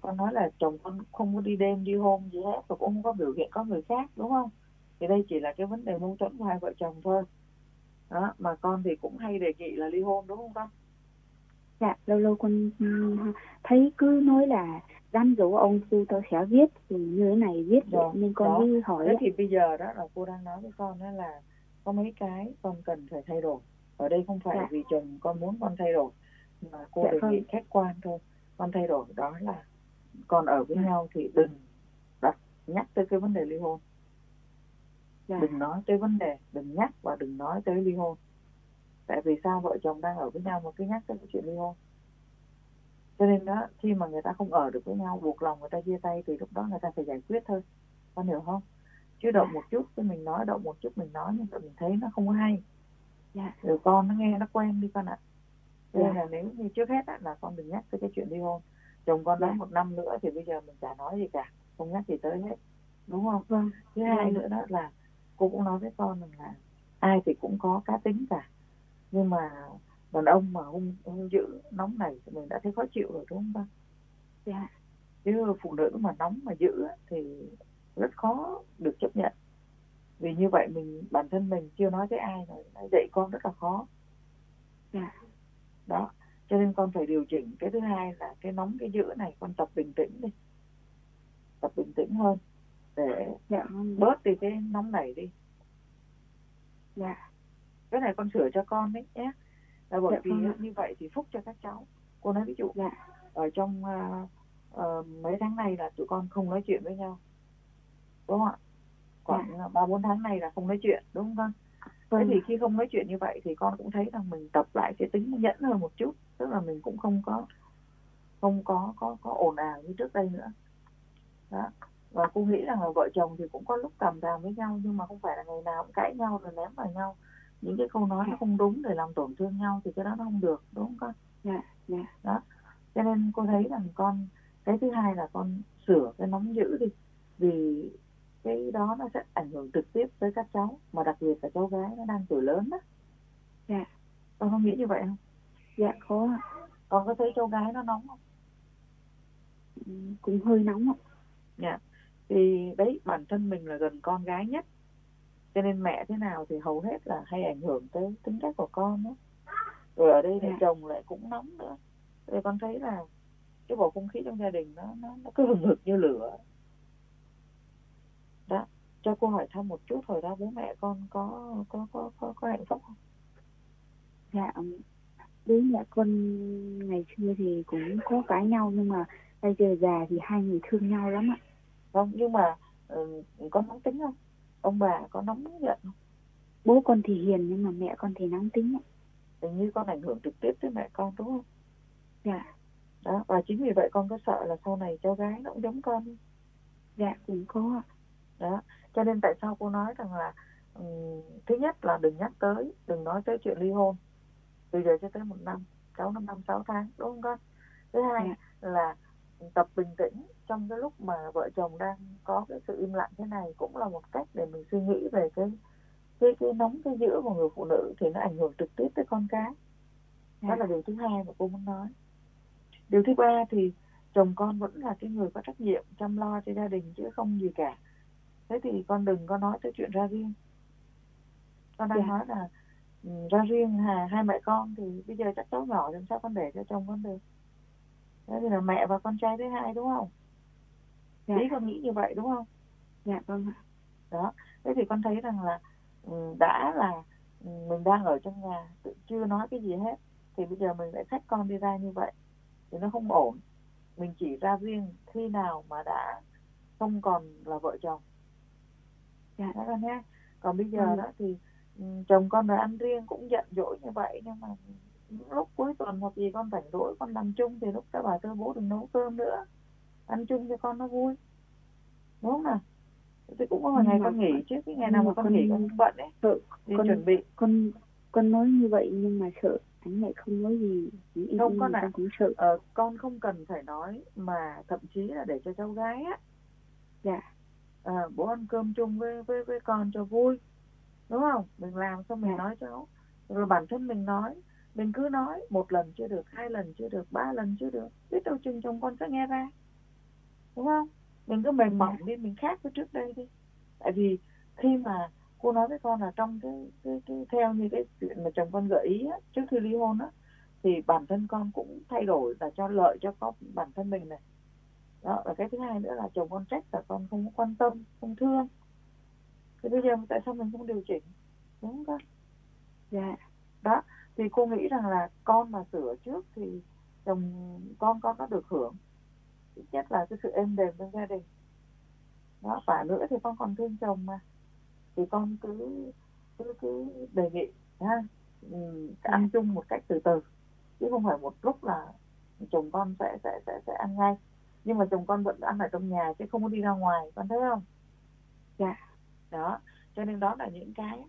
con nói là chồng con không có đi đêm, đi hôm gì hết, và cũng không có biểu hiện có người khác, đúng không? Thì đây chỉ là cái vấn đề mâu thuẫn của hai vợ chồng thôi. Đó, mà con thì cũng hay đề nghị là ly hôn, đúng không con? Dạ, lâu lâu con thấy cứ nói là dám dỗ ông Phu tôi sẽ viết, như thế này viết rồi, nên con đi hỏi. Thế thì bây giờ đó là cô đang nói với con đó là có mấy cái con cần phải thay đổi. Ở đây không phải vì chồng con muốn con thay đổi, mà cô đề nghị khách quan thôi. Con thay đổi đó là còn ở với nhau thì đừng nhắc tới cái vấn đề ly hôn. Đừng nói tới vấn đề, đừng nhắc và đừng nói tới ly hôn. Tại vì sao vợ chồng đang ở với nhau mà cứ nhắc tới cái chuyện ly hôn? Cho nên đó, khi mà người ta không ở được với nhau, buộc lòng người ta chia tay thì lúc đó người ta phải giải quyết thôi. Con hiểu không? Chứ động một chút thì mình nói, động một chút mình nói, nhưng mà mình thấy nó không có hay. Rồi con nó nghe nó quen đi con ạ. Cho nên là nếu như trước hết á, là con đừng nhắc tới cái chuyện ly hôn. Chồng con nói 1 năm nữa thì bây giờ mình chả nói gì cả, không nhắc gì tới hết, đúng không? Thứ hai nữa đó là cô cũng nói với con rằng là ai thì cũng có cá tính cả, nhưng mà đàn ông mà hung dữ nóng này thì mình đã thấy khó chịu rồi, đúng không ba? Chứ phụ nữ mà nóng mà dữ thì rất khó được chấp nhận, vì như vậy mình bản thân mình chưa nói với ai rồi dạy con rất là khó. Đó, cho nên con phải điều chỉnh. Cái thứ hai là cái nóng cái dữ này con tập bình tĩnh đi, tập bình tĩnh hơn để bớt đi cái nóng này đi. Cái này con sửa cho con đấy nhé, là bởi vì như vậy thì phúc cho các cháu. Cô nói ví dụ ở trong mấy tháng này là tụi con không nói chuyện với nhau, đúng không ạ? Khoảng 3-4 tháng này là không nói chuyện, đúng không con? Thế thì khi không nói chuyện như vậy thì con cũng thấy là mình tập lại cái tính nhẫn hơn một chút, tức là mình cũng không có ồn ào như trước đây nữa. Đó. Và cô nghĩ rằng là vợ chồng thì cũng có lúc càm ràm với nhau, nhưng mà không phải là ngày nào cũng cãi nhau rồi ném vào nhau những cái câu nói nó không đúng để làm tổn thương nhau, thì cái đó nó không được, đúng không con? Đó. Cho nên cô thấy rằng con, cái thứ hai là con sửa cái nóng dữ đi, vì cái đó nó sẽ ảnh hưởng trực tiếp tới các cháu, mà đặc biệt là cháu gái nó đang tuổi lớn đó. Con có nghĩ như vậy không? Dạ có. Con có thấy cháu gái nó nóng không? Cũng hơi nóng ạ. Thì đấy, bản thân mình là gần con gái nhất, cho nên mẹ thế nào thì hầu hết là hay ảnh hưởng tới tính cách của con đó. Rồi ở đây thì chồng lại cũng nóng nữa. Rồi con thấy là cái bầu không khí trong gia đình nó cứ hừng hực như lửa. Đó, cho cô hỏi thăm một chút hồi đó bố mẹ con có hạnh phúc không? Dạ, bố mẹ con ngày xưa thì cũng có cãi nhau, nhưng mà bây giờ già thì hai người thương nhau lắm ạ. Không, nhưng mà có nóng tính không? Ông bà có nóng giận không? Bố con thì hiền, nhưng mà mẹ con thì nóng tính ạ. Hình như con ảnh hưởng trực tiếp tới mẹ con, đúng không? Dạ. Đó, và chính vì vậy con có sợ là sau này cháu gái nó cũng giống con không? Dạ, cũng có ạ. Đó, cho nên tại sao cô nói rằng là thứ nhất là đừng nhắc tới, đừng nói tới chuyện ly hôn từ giờ cho tới 1 năm, cháu 5 năm 6 tháng, đúng không con? Thứ hai là tập bình tĩnh trong cái lúc mà vợ chồng đang có cái sự im lặng thế này, cũng là một cách để mình suy nghĩ về cái nóng cái dữ của người phụ nữ, thì nó ảnh hưởng trực tiếp tới con cái. Đó là điều thứ hai mà cô muốn nói. Điều thứ ba thì chồng con vẫn là cái người có trách nhiệm chăm lo cho gia đình chứ không gì cả. Thế thì con đừng có nói tới chuyện ra riêng. Con đang nói là ra riêng hai mẹ con thì bây giờ chắc cháu nhỏ làm sao con để cho chồng con được. Thế thì là mẹ và con trai thứ hai, đúng không? Dạ. Lý con nghĩ như vậy đúng không? Dạ vâng ạ. Đó, thế thì con thấy rằng là đã là mình đang ở trong nhà, tự chưa nói cái gì hết, thì bây giờ mình lại xách con đi ra như vậy thì nó không ổn. Mình chỉ ra riêng khi nào mà đã không còn là vợ chồng. Dạ đó con nhé. Còn bây giờ đó thì chồng con rồi ăn riêng cũng giận dỗi như vậy, nhưng mà lúc cuối tuần hoặc gì con rảnh rỗi con làm chung thì lúc đó bà tôi bố đừng nấu cơm nữa, ăn chung cho con nó vui, đúng không nào? Tôi cũng có ngày con nghỉ chứ, cái ngày nào mà con nghỉ con bận ấy, tự con chuẩn bị. Con nói như vậy nhưng mà sợ anh lại không nói gì, không con ạ. Con không cần phải nói, mà thậm chí là để cho cháu gái á, dạ, bố ăn cơm chung với con cho vui, đúng không? Mình làm xong mình nói cháu, rồi bản thân mình nói. Mình cứ nói một lần chưa được, hai lần chưa được, ba lần chưa được, biết đâu chừng chồng con sẽ nghe ra, đúng không? Mình cứ mềm mỏng đi, mình khác với trước đây đi. Tại vì khi mà cô nói với con là trong cái theo như cái chuyện mà chồng con gợi ý á, trước khi ly hôn á, thì bản thân con cũng thay đổi là cho lợi cho con bản thân mình này. Đó, và cái thứ hai nữa là chồng con trách là con không có quan tâm, không thương. Thế bây giờ tại sao mình không điều chỉnh, đúng không con? Dạ. Đó, thì cô nghĩ rằng là con mà sửa trước thì chồng con nó được hưởng nhất là cái sự êm đềm trong gia đình. Đó, và nữa thì con còn thương chồng mà, thì con cứ đề nghị ha, ăn chung một cách từ từ, chứ không phải một lúc là chồng con sẽ ăn ngay. Nhưng mà chồng con vẫn ăn ở trong nhà chứ không có đi ra ngoài, con thấy không? Dạ. Đó, cho nên đó là những cái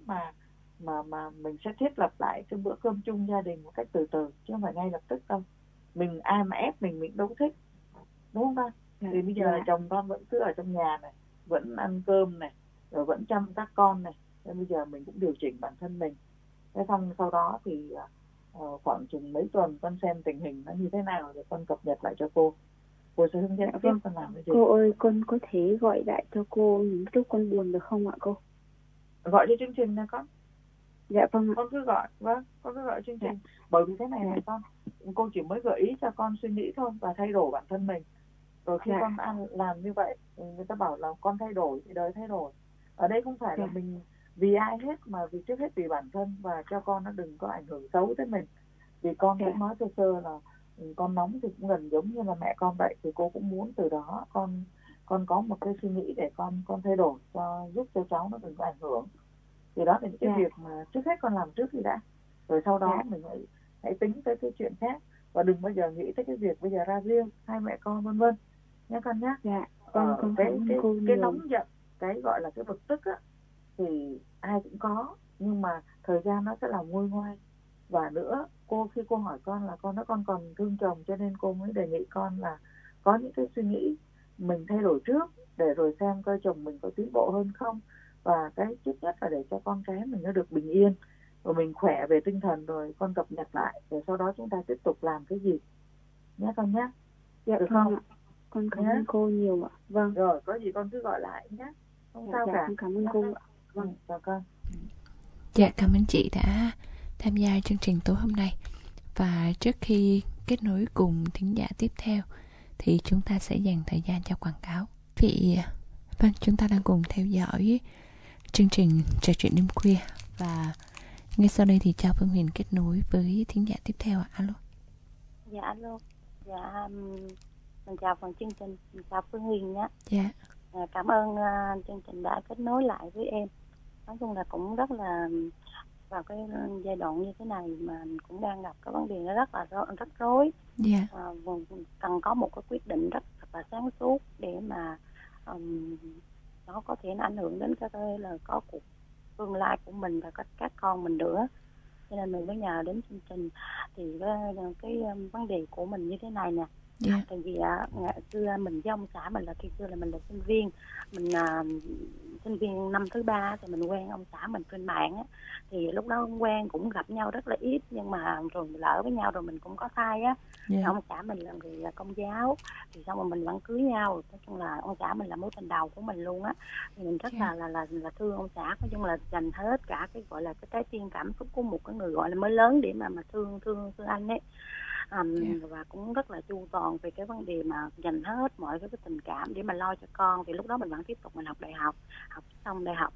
mà mình sẽ thiết lập lại cái bữa cơm chung gia đình một cách từ từ, chứ không phải ngay lập tức đâu. Mình ai mà ép mình đâu thích, đúng không con? Thì bây giờ là chồng con vẫn cứ ở trong nhà này, vẫn ăn cơm này, rồi vẫn chăm các con này. Nên bây giờ mình cũng điều chỉnh bản thân mình. Thế xong sau đó thì khoảng chừng mấy tuần con xem tình hình nó như thế nào rồi con cập nhật lại cho cô. Cô sẽ hướng dẫn tiếp con làm cái gì. Cô ơi, con có thể gọi lại cho cô những lúc con buồn được không ạ cô? Gọi cho chương trình nha con. Dạ vâng. Con cứ gọi, vâng, con cứ gọi chương trình. Dạ. Bởi vì thế này này con, cô chỉ mới gợi ý cho con suy nghĩ thôi và thay đổi bản thân mình. Rồi khi con ăn làm như vậy, người ta bảo là con thay đổi thì đời thay đổi. Ở đây không phải là mình vì ai hết, mà vì trước hết vì bản thân, và cho con nó đừng có ảnh hưởng xấu tới mình. Vì con cũng nói sơ sơ là con nóng thì cũng gần giống như là mẹ con vậy, thì cô cũng muốn từ đó con có một cái suy nghĩ để con thay đổi cho giúp cho cháu nó đừng có ảnh hưởng. Thì đó là những cái việc mà trước hết con làm trước đi đã, rồi sau đó mình hãy tính tới cái chuyện khác, và đừng bao giờ nghĩ tới cái việc bây giờ ra riêng hai mẹ con vân vân nhé con nhé. Dạ. Con cái nóng giận, cái gọi là cái bực tức á, thì ai cũng có, nhưng mà thời gian nó sẽ là nguôi ngoai. Và nữa, khi cô hỏi con là con còn thương chồng, cho nên cô mới đề nghị con là có những cái suy nghĩ mình thay đổi trước, để rồi xem coi chồng mình có tiến bộ hơn không. Và cái trước nhất là để cho con cái mình nó được bình yên, rồi mình khỏe về tinh thần, rồi con cập nhật lại, rồi sau đó chúng ta tiếp tục làm cái gì nhé con nhé. Dạ, được không? Con cảm ơn cô nhiều ạ. Vâng. Rồi, có gì con cứ gọi lại nhé. Không sao cả. Cảm ơn cô ạ. Vâng, chào con. Dạ, cảm ơn chị đã tham gia chương trình tối hôm nay. Và trước khi kết nối cùng thính giả tiếp theo thì chúng ta sẽ dành thời gian cho quảng cáo. Vâng, chúng ta đang cùng theo dõi chương trình Trò chuyện đêm khuya, và ngay sau đây thì chào Phương Huyền kết nối với thính giả tiếp theo ạ. Alo. Dạ, alo. Dạ, mình chào phần chương trình, mình chào Phương Huyền nhé. Dạ. Cảm ơn chương trình đã kết nối lại với em. Nói chung là cũng rất là vào cái giai đoạn như thế này mà cũng đang gặp cái vấn đề nó rất là rắc rối. Dạ. Cần có một cái quyết định rất là sáng suốt để mà nó có thể ảnh hưởng đến cái là có cuộc tương lai của mình và các con mình nữa. Cho nên mình mới nhờ đến chương trình. Thì cái vấn đề của mình như thế này nè. Yeah. Tại vì ngày xưa mình với ông xã mình là khi xưa là mình là sinh viên, mình sinh viên năm thứ ba thì mình quen ông xã mình trên mạng á, thì lúc đó quen cũng gặp nhau rất là ít, nhưng mà rồi lỡ với nhau rồi mình cũng có thai á. Yeah. Ông xã mình là người Công giáo, thì xong rồi mình vẫn cưới nhau. Nói chung là ông xã mình là mối tình đầu của mình luôn á, thì mình rất là thương ông xã. Nói chung là dành hết cả cái gọi là cái trái tim cảm xúc của một cái người gọi là mới lớn để mà thương anh ấy. Và cũng rất là chu toàn về cái vấn đề mà dành hết mọi cái tình cảm để mà lo cho con. Thì lúc đó mình vẫn tiếp tục mình học đại học, học xong đại học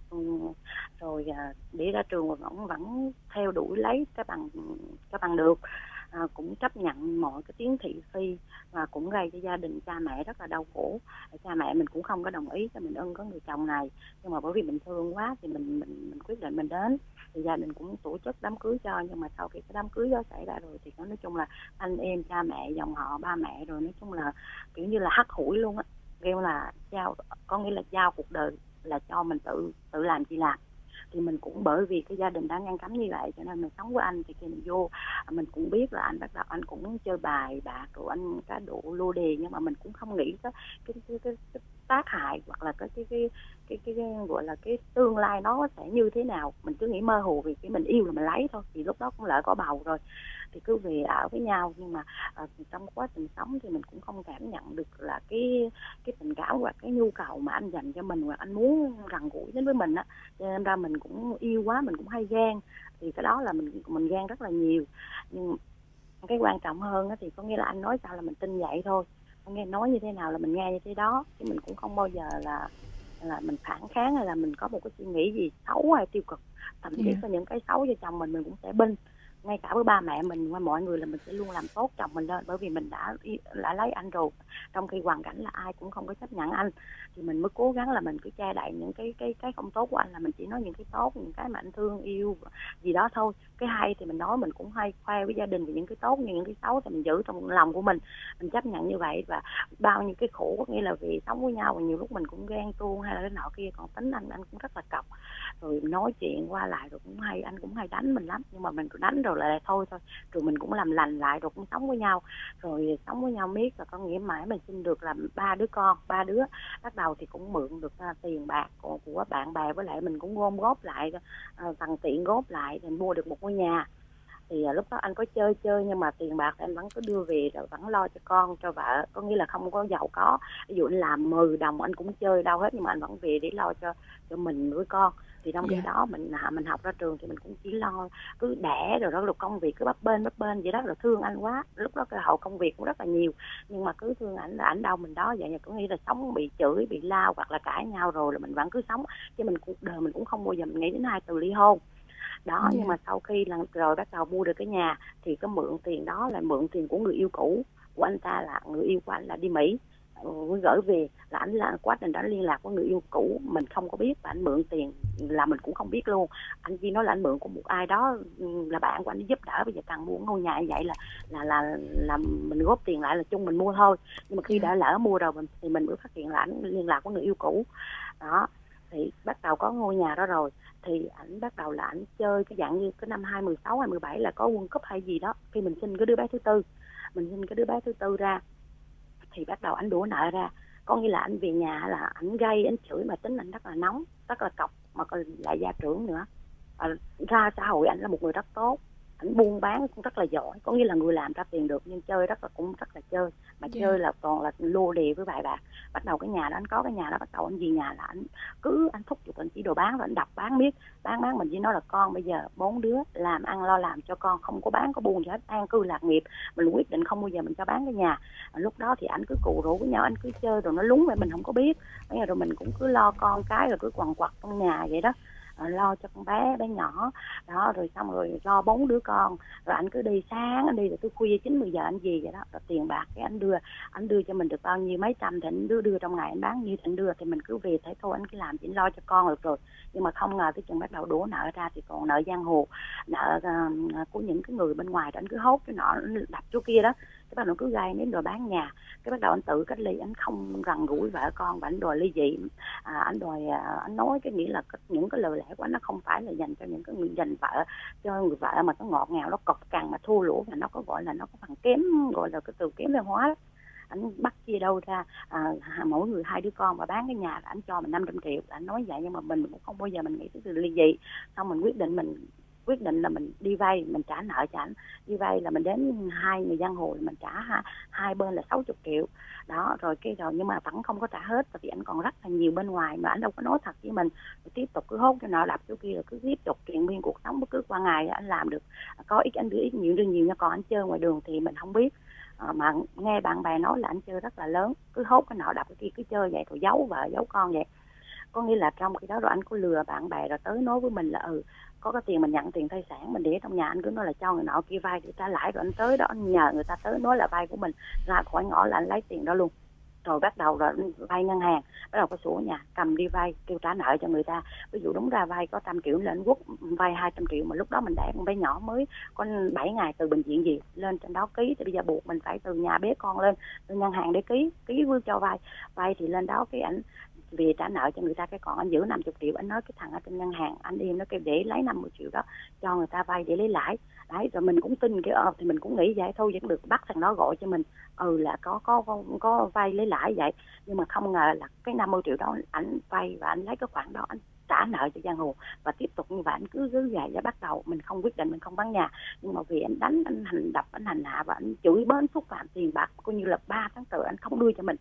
rồi để ra trường và vẫn theo đuổi lấy cái bằng được. Cũng chấp nhận mọi cái tiếng thị phi và cũng gây cho gia đình cha mẹ rất là đau khổ. Cha mẹ mình cũng không có đồng ý cho mình ưng có người chồng này, nhưng mà bởi vì mình thương quá thì mình quyết định mình đến. Thì gia đình cũng tổ chức đám cưới cho, nhưng mà sau khi cái đám cưới đó xảy ra rồi thì nói chung là anh em cha mẹ dòng họ ba mẹ rồi nói chung là kiểu như là hắt hủi luôn á, kêu là giao, có nghĩa là giao cuộc đời là cho mình tự làm gì làm. Thì mình cũng bởi vì cái gia đình đã ngăn cấm như vậy cho nên mình sống với anh. Thì khi mình vô mình cũng biết là anh bắt đầu anh cũng chơi bài bạc rồi anh cá độ lô đề, nhưng mà mình cũng không nghĩ cái tác hại hoặc là cái gọi là cái tương lai nó sẽ như thế nào. Mình cứ nghĩ mơ hồ vì cái mình yêu là mình lấy thôi, thì lúc đó cũng lỡ có bầu rồi thì cứ về ở với nhau. Nhưng mà trong quá trình sống thì mình cũng không cảm nhận được là cái tình cảm hoặc cái nhu cầu mà anh dành cho mình hoặc anh muốn gần gũi đến với mình á, cho nên ra mình cũng yêu quá, mình cũng hay ghen. Thì cái đó là mình ghen rất là nhiều. Nhưng cái quan trọng hơn á, thì có nghĩa là anh nói sao là mình tin vậy thôi, nghe nói như thế nào là mình nghe như thế đó, chứ mình cũng không bao giờ là mình phản kháng hay là mình có một cái suy nghĩ gì xấu hay tiêu cực. Thậm chí có những cái xấu cho chồng mình cũng sẽ binh, ngay cả với ba mẹ mình và mọi người, là mình sẽ luôn làm tốt chồng mình lên, bởi vì mình đã lấy anh rồi, trong khi hoàn cảnh là ai cũng không có chấp nhận anh. Thì mình mới cố gắng là mình cứ che đậy những cái không tốt của anh, là mình chỉ nói những cái tốt, những cái mà anh thương yêu gì đó thôi. Cái hay thì mình nói, mình cũng hay khoe với gia đình về những cái tốt, nhưng những cái xấu thì mình giữ trong lòng của mình chấp nhận như vậy. Và bao nhiêu cái khổ, có nghĩa là vì sống với nhau và nhiều lúc mình cũng ghen tuông hay là cái nọ kia. Còn tính anh cũng rất là cọc, rồi nói chuyện qua lại rồi cũng hay, anh cũng hay đánh mình lắm, nhưng mà mình cũng đánh rồi lại thôi, rồi mình cũng làm lành lại rồi cũng sống với nhau. Rồi sống với nhau miết là có nghĩa mãi mình xin được làm ba đứa con. Bắt đầu thì cũng mượn được tiền bạc của bạn bè, với lại mình cũng gom góp lại, bằng tiện góp lại thì mua được một ngôi nhà. Thì lúc đó anh có chơi nhưng mà tiền bạc em vẫn cứ đưa về rồi vẫn lo cho con, cho vợ, có nghĩa là không có giàu có. Ví dụ anh làm 10 đồng anh cũng chơi đâu hết, nhưng mà anh vẫn về để lo cho mình nuôi con. Thì trong khi đó mình học ra trường thì mình cũng chỉ lo cứ đẻ rồi đó, rồi công việc cứ bấp bênh vậy đó. Rồi thương anh quá, lúc đó cơ hội công việc cũng rất là nhiều, nhưng mà cứ thương ảnh là ảnh đâu mình đó vậy. Nhà cũng nghĩ là sống bị chửi, bị lao hoặc là cãi nhau rồi là mình vẫn cứ sống, chứ mình cuộc đời mình cũng không bao giờ mình nghĩ đến hai từ ly hôn đó. Nhưng mà sau khi là rồi bắt đầu mua được cái nhà thì có mượn tiền đó, là mượn tiền của người yêu cũ của anh ta, là người yêu của anh là đi Mỹ gửi về, là anh là quá trình đã liên lạc với người yêu cũ mình không có biết, và anh mượn tiền là mình cũng không biết luôn. Anh chỉ nói là anh mượn của một ai đó là bạn của anh giúp đỡ, bây giờ cần mua ngôi nhà vậy là mình góp tiền lại là chung mình mua thôi. Nhưng mà khi đã lỡ mua rồi thì mình mới phát hiện là anh liên lạc với người yêu cũ đó. Thì bắt đầu có ngôi nhà đó rồi thì ảnh bắt đầu là ảnh chơi cái dạng như cái năm 2016 hay 17 là có World Cup hay gì đó. Khi mình sinh cái đứa bé thứ tư, ra thì bắt đầu ảnh đổ nợ ra, có nghĩa là ảnh về nhà là ảnh gây, ảnh chửi, mà tính ảnh rất là nóng, rất là cọc, mà còn lại gia trưởng nữa. Ra xã hội ảnh là một người rất tốt, ảnh buôn bán cũng rất là giỏi, có nghĩa là người làm ra tiền được, nhưng chơi cũng rất là chơi, mà chơi là toàn là lô đề với bài bạc. Bắt đầu cái nhà đó, anh có cái nhà đó, bắt đầu anh về nhà là anh thúc giục, anh chỉ đồ bán, rồi anh đập bán miết, bán. Mình chỉ nói là con bây giờ 4 đứa làm ăn lo làm cho con, không có bán có buôn gì hết, an cư lạc nghiệp. Mình quyết định không bao giờ mình cho bán cái nhà. Lúc đó thì anh cứ cù rủ với nhau, anh cứ chơi rồi nó lúng vậy mình không có biết. Rồi mình cũng cứ lo con cái rồi cứ quằn quặt trong nhà vậy đó, lo cho con bé nhỏ đó. Rồi xong rồi lo 4 đứa con, rồi anh cứ đi sáng, anh đi rồi tới khuya 9-10 giờ anh về vậy đó. Rồi tiền bạc thì anh đưa cho mình được bao nhiêu, mấy trăm thì anh đưa trong ngày, anh bán như anh đưa, thì mình cứ về thế thôi, anh cứ làm chỉ lo cho con được rồi. Nhưng mà không ngờ tới chừng bắt đầu đổ nợ ra, thì còn nợ giang hồ, nợ của những cái người bên ngoài đó, anh cứ hốt cái nọ đập chỗ kia đó. Cái bắt đầu cứ gây đến đòi bán nhà, cái bắt đầu anh tự cách ly, anh không gần gũi vợ con, và anh đòi ly dị. Anh đòi, anh nói cái nghĩa là những cái lời lẽ của anh nó không phải là dành cho những cái người dành vợ, cho người vợ mà nó ngọt ngào, nó cọc cằn mà thua lỗ, mà nó có gọi là nó có phần kém, gọi là cái từ kém văn hóa đó. Anh bắt chia đâu ra mỗi người 2 đứa con mà bán cái nhà là anh cho mình 500 triệu. Anh nói vậy nhưng mà mình cũng không bao giờ mình nghĩ tới sự ly dị. Xong mình quyết định mình quyết định là mình đi vay, mình trả nợ cho ảnh. Đi vay là mình đến hai người giang hồ, mình trả hai bên là 60 triệu. Đó, rồi cái rồi nhưng mà vẫn không có trả hết, tại vì ảnh còn rất là nhiều bên ngoài mà ảnh đâu có nói thật với mình. Rồi tiếp tục cứ hốt cái nọ đạp chỗ kia, rồi cứ tiếp tục truyền miên cuộc sống, cứ qua ngày ảnh làm được có ít ảnh đưa ít, nhiều đưa nhiều, nhưng còn ảnh chơi ngoài đường thì mình không biết. Mà nghe bạn bè nói là ảnh chơi rất là lớn, cứ hốt cái nọ đạp cái kia, cứ chơi vậy rồi giấu vợ giấu con vậy. Có nghĩa là trong cái đó rồi anh có lừa bạn bè rồi tới nói với mình là có cái tiền mình nhận tiền tài sản mình để trong nhà, anh cứ nói là cho người nọ kia vay để trả lãi, rồi anh tới đó anh nhờ người ta tới nói là vay của mình, ra khỏi ngõ là anh lấy tiền đó luôn. Rồi bắt đầu rồi vay ngân hàng, bắt đầu có sổ nhà cầm đi vay kêu trả nợ cho người ta. Ví dụ đúng ra vay có 100 triệu lên Quốc vay 200 triệu, mà lúc đó mình đẻ con bé nhỏ mới có 7 ngày từ bệnh viện gì lên trên đó ký, thì bây giờ buộc mình phải từ nhà bé con lên từ ngân hàng để ký với cho vay thì lên đó cái ảnh vì trả nợ cho người ta, cái còn anh giữ 50 triệu, anh nói cái thằng ở trên ngân hàng anh em nó kêu để lấy 50 triệu đó cho người ta vay để lấy lãi đấy. Rồi mình cũng tin cái thì mình cũng nghĩ vậy thôi vẫn được, bắt thằng đó gọi cho mình là có vay lấy lãi vậy. Nhưng mà không ngờ là cái 50 triệu đó anh vay và anh lấy cái khoản đó anh trả nợ cho giang hồ, và tiếp tục như vậy anh cứ vậy. Và bắt đầu mình không quyết định, mình không bán nhà, nhưng mà vì anh đánh, anh hành đập, anh hành hạ và anh chửi bới, xúc phạm tiền bạc coi như là 3 tháng 4 anh không đưa cho mình.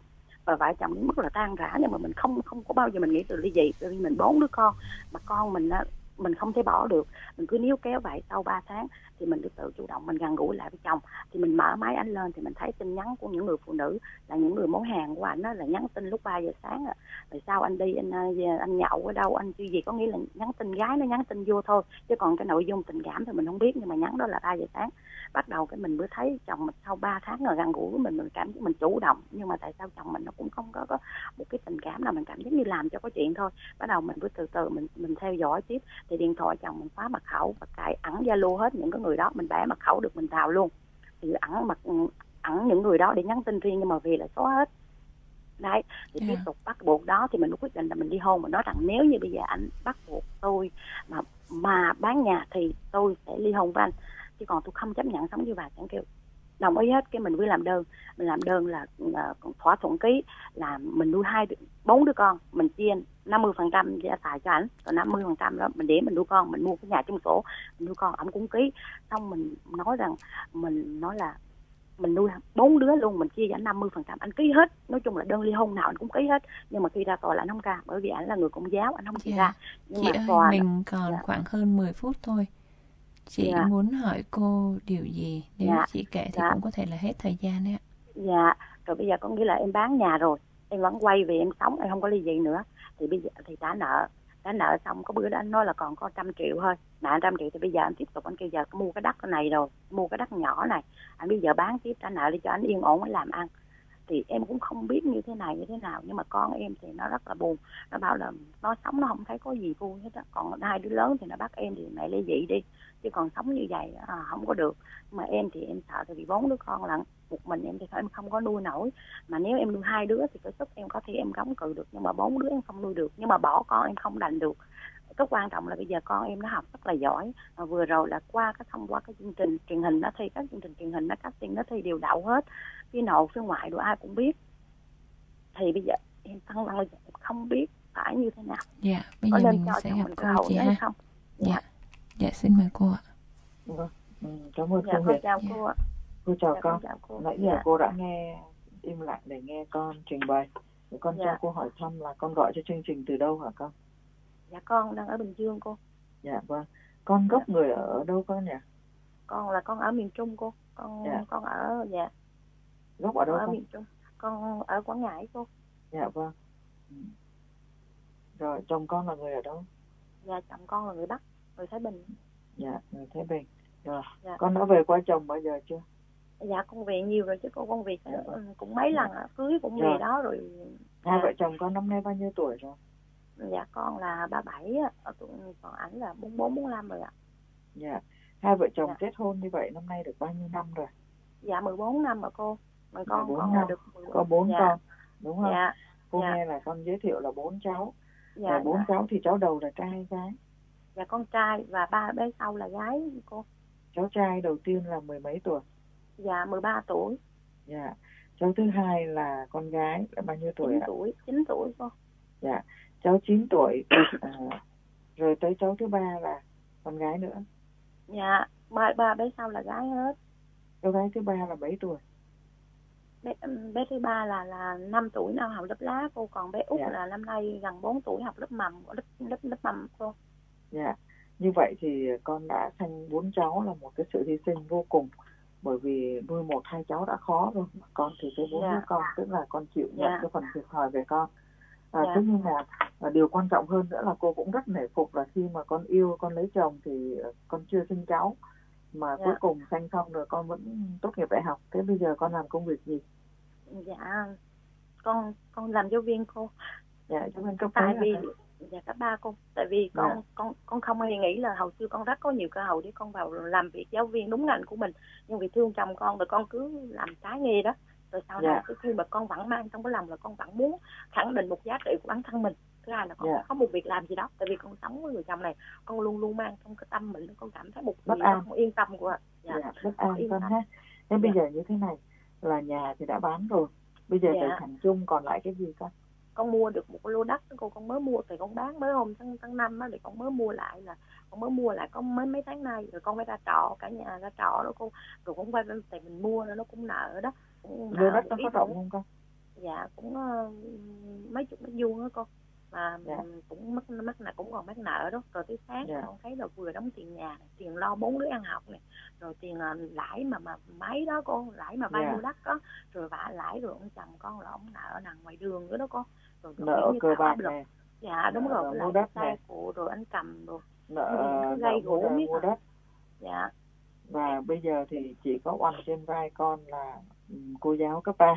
Và vợ chồng đến mức là tan rã, nhưng mà mình không có bao giờ mình nghĩ từ ly dị, tại vì mình 4 đứa con mà con mình á, mình không thể bỏ được, mình cứ níu kéo vậy. Sau 3 tháng thì mình được tự chủ động, mình gần gũi lại với chồng, thì mình mở máy ảnh lên thì mình thấy tin nhắn của những người phụ nữ, là những người món hàng của anh đó, là nhắn tin lúc 3 giờ sáng rồi sao anh đi anh nhậu ở đâu, anh chưa gì, có nghĩa là nhắn tin gái nó nhắn tin vô thôi, chứ còn cái nội dung tình cảm thì mình không biết, nhưng mà nhắn đó là 3 giờ sáng. Bắt đầu cái mình mới thấy chồng mình sau 3 tháng rồi gần gũi với mình cảm thấy mình chủ động, nhưng mà tại sao chồng mình nó cũng không có một cái tình cảm, là mình cảm giác như làm cho có chuyện thôi. Bắt đầu mình cứ từ từ mình theo dõi tiếp, thì điện thoại chồng mình khóa mật khẩu và cài ẩn Zalo hết những cái người đó, mình bẻ mật khẩu được mình vào luôn, thì ẩn những người đó để nhắn tin riêng, nhưng mà vì là xóa hết đấy. Thì tiếp tục bắt buộc đó thì mình quyết định là mình ly hôn. Mình nói rằng nếu như bây giờ anh bắt buộc tôi mà bán nhà thì tôi sẽ ly hôn với anh, chứ còn tôi không chấp nhận sống như vậy. Chẳng kêu đồng ý hết, cái mình mới làm đơn. Mình làm đơn là thỏa thuận ký là mình nuôi 4 đứa con, mình chia 50% gia tài cho ảnh, còn 50% đó mình để mình nuôi con, mình mua cái nhà chung sổ mình nuôi con. Ổng cũng ký xong, mình nói là mình nuôi 4 đứa luôn, mình chia ảnh 50%, anh ký hết. Nói chung là đơn ly hôn nào anh cũng ký hết, nhưng mà khi ra tòa là anh không ra, bởi vì ảnh là người Công giáo, anh không chịu ra. Nhưng chị mà ơi, mình còn khoảng hơn 10 phút thôi. Chị muốn hỏi cô điều gì? Nếu chị kể thì cũng có thể là hết thời gian đấy ạ. Rồi bây giờ có nghĩa là em bán nhà rồi, em vẫn quay về em sống, em không có ly dị nữa. Thì bây giờ thì trả nợ xong, có bữa đó anh nói là còn có 100 triệu thôi. Mà 100 triệu thì bây giờ anh tiếp tục, anh kêu giờ mua cái đất này rồi, mua cái đất nhỏ này, anh bây giờ bán tiếp trả nợ để cho anh yên ổn anh làm ăn. Thì em cũng không biết như thế này như thế nào, nhưng mà con em thì nó rất là buồn, nó bảo là nó sống nó không thấy có gì vui hết á. Còn 2 đứa lớn thì nó bắt em thì mẹ ly dị đi, chứ còn sống như vậy không có được. Mà em thì em sợ, tại vì 4 đứa con là một mình em thì thôi em không có nuôi nổi, mà nếu em nuôi 2 đứa thì cái sức em có thể em gắng cự được, nhưng mà 4 đứa em không nuôi được, nhưng mà bỏ con em không đành được. Cái quan trọng là bây giờ con em nó học rất là giỏi, mà vừa rồi là thông qua cái chương trình truyền hình, nó thi các chương trình truyền hình, nó casting, nó thi đều đậu hết, phía nội phía ngoại đồ ai cũng biết. Thì bây giờ em thăng lăng không biết phải như thế nào. Bây giờ mình sẽ gặp cô chị ha. Dạ xin mời cô ạ. Cảm ơn cô Huyền. Cô ạ. Cô chào con. Nãy giờ cô đã nghe im lặng để nghe con trình bày. Để con cho cô hỏi thăm là con gọi cho chương trình từ đâu hả con? Dạ con đang ở Bình Dương cô. Dạ vâng. Con gốc người ở đâu con nhỉ? Con là con ở miền Trung cô. Con ở gốc ở đâu con? Ở miền Trung. Con ở Quảng Ngãi cô. Dạ vâng. Rồi chồng con là người ở đâu? Dạ chồng con là người Bắc, người Thái Bình. Dạ người Thái Bình. Rồi. Dạ. Con đã về qua chồng bao giờ chưa? Dạ con về nhiều rồi chứ cô, con về cũng mấy lần cưới cũng về đó rồi. Hai vợ chồng con năm nay bao nhiêu tuổi rồi? Dạ con là 37, còn ảnh là 44-45 rồi ạ. Dạ. Hai vợ chồng kết hôn như vậy năm nay được bao nhiêu năm rồi? Dạ 14 năm rồi cô. Mà con là được 14. Có 4 con đúng không? Dạ. Cô nghe là con giới thiệu là 4 cháu. Dạ 4 cháu thì cháu đầu là trai hay gái? Dạ con trai, và 3 bé sau là gái cô. Cháu trai đầu tiên là mười mấy tuổi? Dạ 13 tuổi. Dạ. Cháu thứ hai là con gái là bao nhiêu tuổi? 9 tuổi cô. Dạ. Cháu 9 tuổi. Rồi tới cháu thứ ba là con gái nữa. Dạ, ba bé sau là gái hết. Cô gái thứ ba là 7 tuổi. Bé thứ ba là 5 tuổi, năm học lớp lá cô, còn bé út là năm nay gần 4 tuổi học lớp mầm, lớp mầm cô. Dạ. Như vậy thì con đã sanh 4 cháu là một cái sự hy sinh vô cùng, bởi vì nuôi 1-2 cháu đã khó rồi, con thì tới 4 đứa con, tức là con chịu nhận cái phần thiệt thòi về con. Tất nhiên là điều quan trọng hơn nữa là cô cũng rất nể phục là khi mà con yêu, con lấy chồng thì con chưa sinh cháu mà cuối cùng sanh xong rồi con vẫn tốt nghiệp đại học. Thế bây giờ con làm công việc gì? Dạ, con làm giáo viên cô. Dạ, giáo viên cấp tại vì dạ cấp ba cô, tại vì con không hề nghĩ là hồi xưa con rất có nhiều cơ hội để con vào làm việc giáo viên đúng ngành của mình, nhưng vì thương chồng con rồi con cứ làm trái nghề đó. Rồi sau này khi mà con vẫn mang trong cái lòng là con vẫn muốn khẳng định một giá trị của bản thân mình. Thứ hai là con có một việc làm gì đó, tại vì con sống với người chồng này, con luôn luôn mang trong cái tâm mình, con cảm thấy một bất an, không yên tâm của ạ. Bất an con ha. Thế bây giờ như thế này, là nhà thì đã bán rồi, bây giờ tài sản chung còn lại cái gì con? Con mua được một cái lô đất cô, con mới mua, thì con bán mới hôm tháng 5 á, thì con mới mua lại, là con mới mua lại có mấy tháng nay rồi, con mới ra trọ, cả nhà ra trọ đó cô, rồi cũng vay, tại mình mua nó cũng nợ đó. Lô đất nó có rộng không con? Dạ cũng mấy chục mét vuông đó con, mà cũng mất là cũng còn mắc nợ đó. Rồi tới sáng con thấy là vừa đóng tiền nhà này, tiền lo 4 đứa ăn học này, rồi tiền lãi mà máy đó con, lãi mà vay mua đất đó, rồi vạ lãi, rồi ông chồng con là ông nợ nằm ngoài đường nữa đó con, rồi nợ cờ bạc này, đúng rồi, mua đất này, rồi anh cầm rồi nợ dây gỗ mua đất. Dạ. Và bây giờ thì chỉ có oằn trên vai con là cô giáo cấp 3.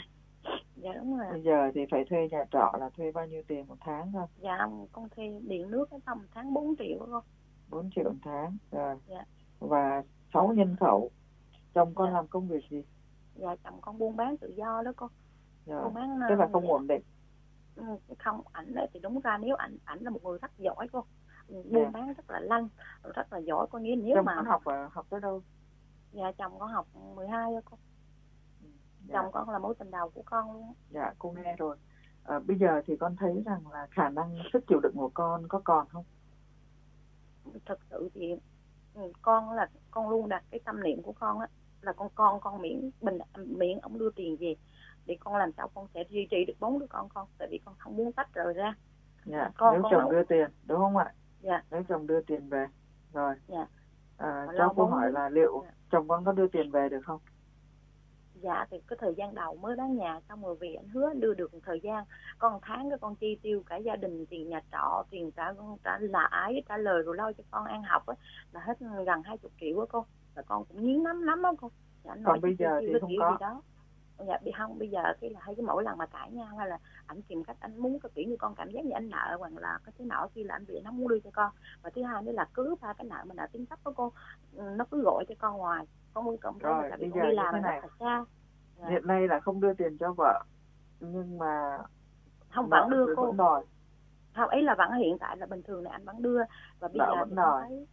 Dạ đúng rồi. Bây giờ thì phải thuê nhà trọ là thuê bao nhiêu tiền một tháng không? Dạ con thuê điện nước cái xong tháng 4 triệu không? 4 triệu một tháng rồi. Dạ. Và 6 nhân khẩu. Chồng con làm công việc gì? Dạ chồng con buôn bán tự do đó con. Dạ. Buôn bán, tức là không ổn định. Không, ảnh thì đúng ra nếu ảnh là một người rất giỏi cô. Buôn bán rất là lanh, rất là giỏi, có nghĩa nếu chồng mà con học tới đâu? Dạ chồng con học 12 đó cô. Chồng con là mối tình đầu của con luôn. Dạ, cô nghe rồi. Bây giờ thì con thấy rằng là khả năng sức chịu đựng của con có còn không? Thật sự thì con luôn đặt cái tâm niệm của con á, là con miễn ông đưa tiền về để con làm sao con sẽ duy trì được 4 đứa con, tại vì con không muốn tách rời ra. Dạ, con, nếu con chồng đưa tiền, đúng không ạ? Dạ. Nếu chồng đưa tiền về, rồi. Dạ. Cháu cô hỏi là liệu chồng con có đưa tiền về được không? Dạ thì cái thời gian đầu mới bán nhà xong rồi về, anh hứa đưa được một thời gian, con tháng cái con chi tiêu cả gia đình, tiền nhà trọ, tiền trả lãi, trả lời, rồi lo cho con ăn học á, là hết gần 20 triệu á cô, là con cũng nghiến lắm á cô. Dạ, còn bây giờ thì không có đó. Dạ bị không, bây giờ cái là hay cái mỗi lần mà cãi nhau hay là ảnh tìm cách anh muốn cái kiểu như con cảm giác như anh nợ, hoặc là cái nợ khi là anh bị nó muốn đưa cho con, và thứ hai nữa là cứ ba cái nợ mà nợ tính tấp đó cô, nó cứ gọi cho con hoài. Rồi bây giờ như thế này, hiện nay là không đưa tiền cho vợ, nhưng mà không vẫn đưa cô, không ấy là vẫn hiện tại là bình thường này anh vẫn đưa, và bây giờ nói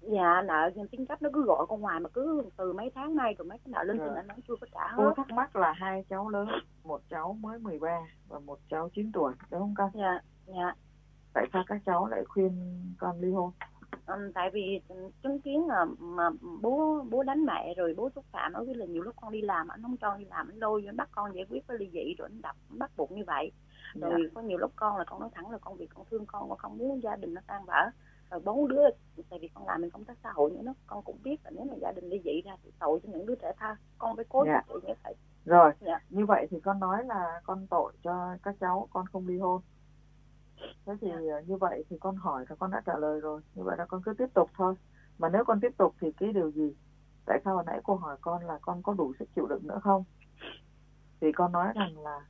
dạ nợ nhưng tính cách nó cứ gọi con ngoài, mà cứ từ mấy tháng nay rồi mấy cái nợ lên tiền anh nói chưa có trả hết. Cô thắc mắc là 2 cháu lớn, một cháu mới 13 và một cháu 9 tuổi đúng không con? Dạ. Tại sao các cháu lại khuyên con ly hôn? Tại vì chứng kiến mà bố đánh mẹ rồi bố xúc phạm, nói với là nhiều lúc con đi làm anh không cho đi làm, anh lôi anh bắt con giải quyết với ly dị rồi anh đập, anh bắt buộc như vậy. Rồi có nhiều lúc con là con nói thẳng là con vì con thương con không muốn gia đình nó tan vỡ. Rồi 4 đứa, tại vì con làm mình công tác xã hội nữa đó, con cũng biết là nếu mà gia đình ly dị ra thì tội cho những đứa trẻ tha, con phải cố gắng như vậy. Rồi như vậy thì con nói là con tội cho các cháu, con không ly hôn. Thế thì như vậy thì con hỏi là con đã trả lời rồi, như vậy là con cứ tiếp tục thôi. Mà nếu con tiếp tục thì cái điều gì? Tại sao hồi nãy cô hỏi con là con có đủ sức chịu đựng nữa không? Thì con nói rằng là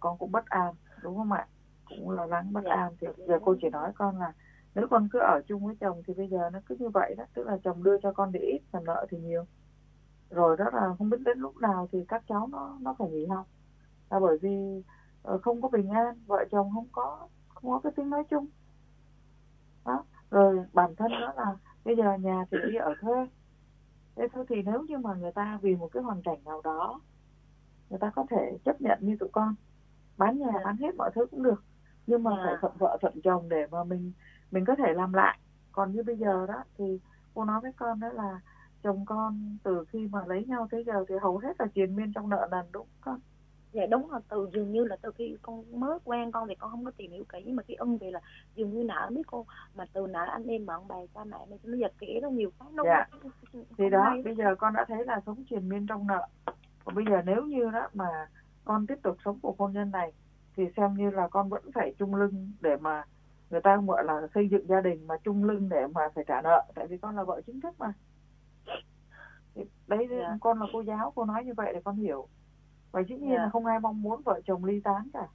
con cũng bất an, đúng không ạ? Cũng lo lắng bất an. Thì giờ cô chỉ nói con là nếu con cứ ở chung với chồng thì bây giờ nó cứ như vậy đó. Tức là chồng đưa cho con thì ít, còn nợ thì nhiều. Rồi đó là không biết đến lúc nào thì các cháu nó phải nghỉ học. Là bởi vì không có bình an, vợ chồng không có cái tiếng nói chung đó. Rồi bản thân đó là bây giờ nhà thì đi ở thuê. Thế thôi thì nếu như mà người ta vì một cái hoàn cảnh nào đó người ta có thể chấp nhận như tụi con bán nhà bán hết mọi thứ cũng được, nhưng mà phải thuận vợ thuận chồng để mà mình có thể làm lại. Còn như bây giờ đó thì Cô nói với con đó là chồng con từ khi mà lấy nhau tới giờ thì hầu hết là triền miên trong nợ nần, đúng không? Dạ đúng rồi, từ dường như là từ khi con mới quen con thì con không có tìm hiểu kỹ, nhưng mà cái ưng thì là dường như nợ mấy cô, mà từ nợ anh em bạn bè cha mẹ mình nó giật kỹ nó nhiều cái nó dạ. Thì đó hay. Bây giờ con đã thấy là sống triền miên trong nợ, còn bây giờ nếu như đó mà con tiếp tục sống cuộc hôn nhân này thì xem như là con vẫn phải chung lưng để mà người ta gọi là xây dựng gia đình, mà chung lưng để mà phải trả nợ, tại vì con là vợ chính thức mà. Đấy dạ. Con là cô giáo, cô nói như vậy để con hiểu. Và dĩ nhiên yeah. là không ai mong muốn vợ chồng ly tán cả.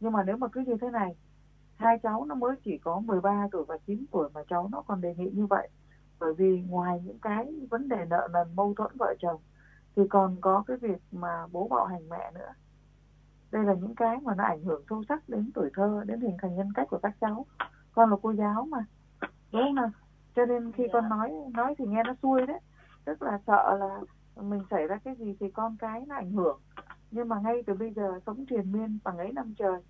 Nhưng mà nếu mà cứ như thế này, hai cháu nó mới chỉ có 13 tuổi và 9 tuổi mà cháu nó còn đề nghị như vậy. Bởi vì ngoài những cái vấn đề nợ nần mâu thuẫn vợ chồng thì còn có cái việc mà bố bạo hành mẹ nữa. Đây là những cái mà nó ảnh hưởng sâu sắc đến tuổi thơ, đến hình thành nhân cách của các cháu. Con là cô giáo mà, đúng không nào? Cho nên khi yeah. con nói thì nghe nó xuôi đấy. Tức là sợ là mình xảy ra cái gì thì con cái nó ảnh hưởng. Nhưng mà ngay từ bây giờ sống triền miên bằng ấy năm trời,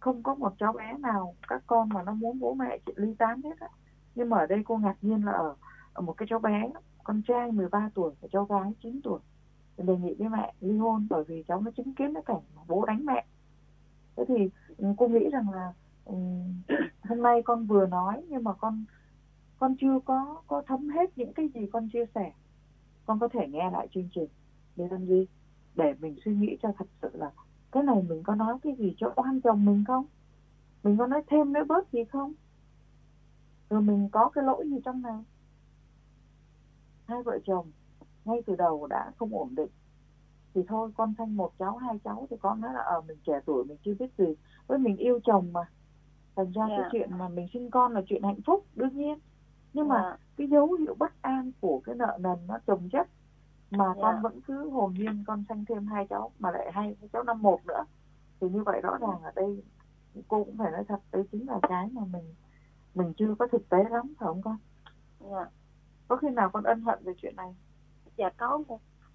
không có một cháu bé nào các con mà nó muốn bố mẹ chị ly tán hết á. Nhưng mà ở đây cô ngạc nhiên là ở một cái cháu bé, con trai 13 tuổi và cháu gái 9 tuổi đề nghị với mẹ ly hôn, bởi vì cháu nó chứng kiến cái cảnh bố đánh mẹ. Thế thì cô nghĩ rằng là hôm nay con vừa nói, nhưng mà con chưa có thấm hết những cái gì con chia sẻ. Con có thể nghe lại chương trình để làm gì? Để mình suy nghĩ cho thật sự là cái này mình có nói cái gì cho oan chồng mình không? Mình có nói thêm nói bớt gì không? Rồi mình có cái lỗi gì trong này? Hai vợ chồng ngay từ đầu đã không ổn định thì thôi, con sanh một cháu, hai cháu thì con nói là mình trẻ tuổi, mình chưa biết gì, với mình yêu chồng mà. Thành ra yeah. cái chuyện mà mình sinh con là chuyện hạnh phúc, đương nhiên. Nhưng yeah. mà cái dấu hiệu bất an của cái nợ nần nó chồng chất mà yeah. con vẫn cứ hồn nhiên con sanh thêm hai cháu, mà lại hai cháu năm một nữa, thì như vậy rõ ràng ở đây cô cũng phải nói thật, đấy chính là cái mà mình chưa có thực tế lắm, phải không con? Yeah. Có khi nào con ân hận về chuyện này? Dạ có,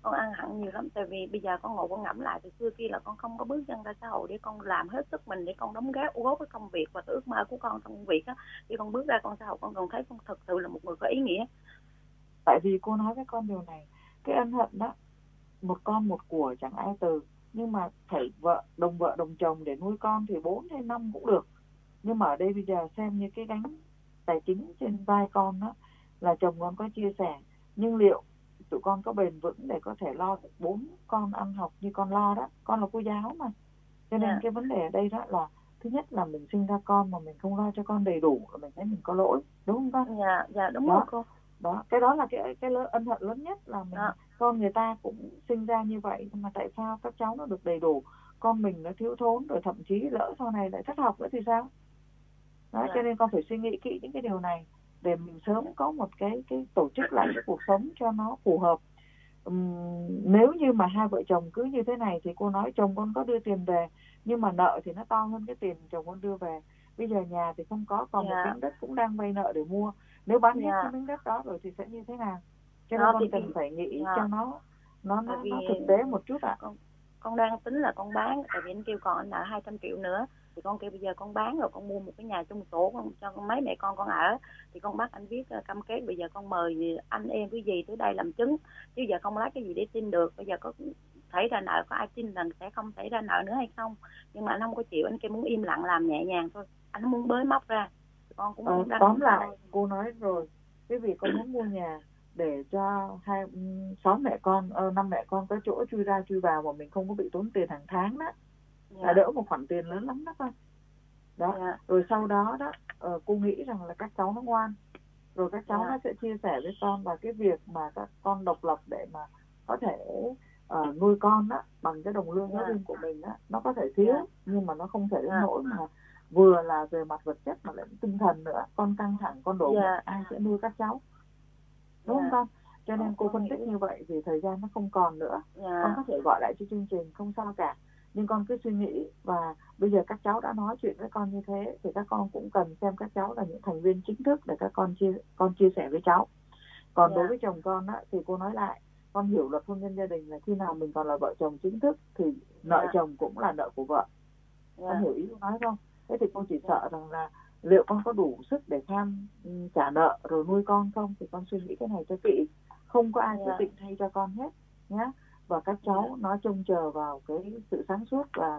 con ăn hận nhiều lắm, tại vì bây giờ con ngồi con ngẫm lại từ xưa kia là con không có bước chân ra xã hội để con làm hết sức mình để con đóng góp cái công việc và cái ước mơ của con trong công việc á, khi con bước ra con xã hội con còn thấy con thật sự là một người có ý nghĩa. Tại vì cô nói với con điều này, cái ân hận đó, một con một của chẳng ai từ, nhưng mà phải vợ đồng chồng để nuôi con thì 4 hay 5 cũng được, nhưng mà ở đây bây giờ xem như cái gánh tài chính trên vai con đó là chồng con có chia sẻ, nhưng liệu tụi con có bền vững để có thể lo được 4 con ăn học như con lo đó? Con là cô giáo mà, cho nên yeah. cái vấn đề ở đây đó là thứ nhất là mình sinh ra con mà mình không lo cho con đầy đủ là mình thấy mình có lỗi, đúng không con? Dạ yeah, dạ yeah, đúng đó. Rồi cô đó, cái đó là cái ân hận lớn nhất là mình đó. Con người ta cũng sinh ra như vậy mà tại sao các cháu nó được đầy đủ, con mình nó thiếu thốn, rồi thậm chí lỡ sau này lại thất học nữa thì sao đó, đó. Cho nên con phải suy nghĩ kỹ những cái điều này để mình sớm có một cái tổ chức lại cái cuộc sống cho nó phù hợp. Nếu như mà hai vợ chồng cứ như thế này thì cô nói chồng con có đưa tiền về, nhưng mà nợ thì nó to hơn cái tiền chồng con đưa về. Bây giờ nhà thì không có, còn yeah. một miếng đất cũng đang vay nợ để mua. Nếu bán hết cái miếng đất đó rồi thì sẽ như thế nào? Cho nên con cần phải nghĩ cho nó thực tế một chút ạ. À. Con đang tính là con bán, tại vì anh kêu còn anh nợ 200 triệu nữa. Thì con kêu bây giờ con bán rồi con mua một cái nhà chung sổ con cho con mấy mẹ con ở. Thì con bắt anh viết cam kết, bây giờ con mời anh em cái gì tới đây làm chứng. Chứ giờ không lấy cái gì để xin được, bây giờ có xảy ra nợ có ai tin rằng sẽ không xảy ra nợ nữa hay không. Nhưng mà anh không có chịu, anh kêu muốn im lặng làm nhẹ nhàng thôi. Anh muốn bới móc ra. Con cũng tóm lại thôi. Cô nói rồi, cái việc con muốn mua nhà để cho 5 mẹ con có chỗ chui ra chui vào mà mình không có bị tốn tiền hàng tháng đó, yeah. là đỡ một khoản tiền lớn lắm đó con. Đó, yeah. rồi sau đó đó cô nghĩ rằng là các cháu nó ngoan, rồi các cháu yeah. nó sẽ chia sẻ với con, và cái việc mà các con độc lập để mà có thể nuôi con đó bằng cái đồng lương giáo viên yeah. của mình đó, nó có thể thiếu yeah. nhưng mà nó không thể đến yeah. nỗi mà vừa là về mặt vật chất mà lại tinh thần nữa, con căng thẳng con đổ yeah. ai sẽ nuôi các cháu, đúng yeah. không con? Cho nên cô phân tích như vậy vì thời gian nó không còn nữa, yeah. con có thể gọi lại cho chương trình không sao cả, nhưng con cứ suy nghĩ, và bây giờ các cháu đã nói chuyện với con như thế thì các con cũng cần xem các cháu là những thành viên chính thức để các con chia sẻ với cháu. Còn yeah. đối với chồng con á, thì cô nói lại, con hiểu luật hôn nhân gia đình là khi nào mình còn là vợ chồng chính thức thì nợ yeah. chồng cũng là nợ của vợ, yeah. con hiểu ý tôi nói không? Thế thì cô chỉ sợ rằng là liệu con có đủ sức để tham trả nợ rồi nuôi con không, thì con suy nghĩ cái này cho chị. Không có ai quyết định thay cho con hết nhá. Và các cháu nó trông chờ vào cái sự sáng suốt và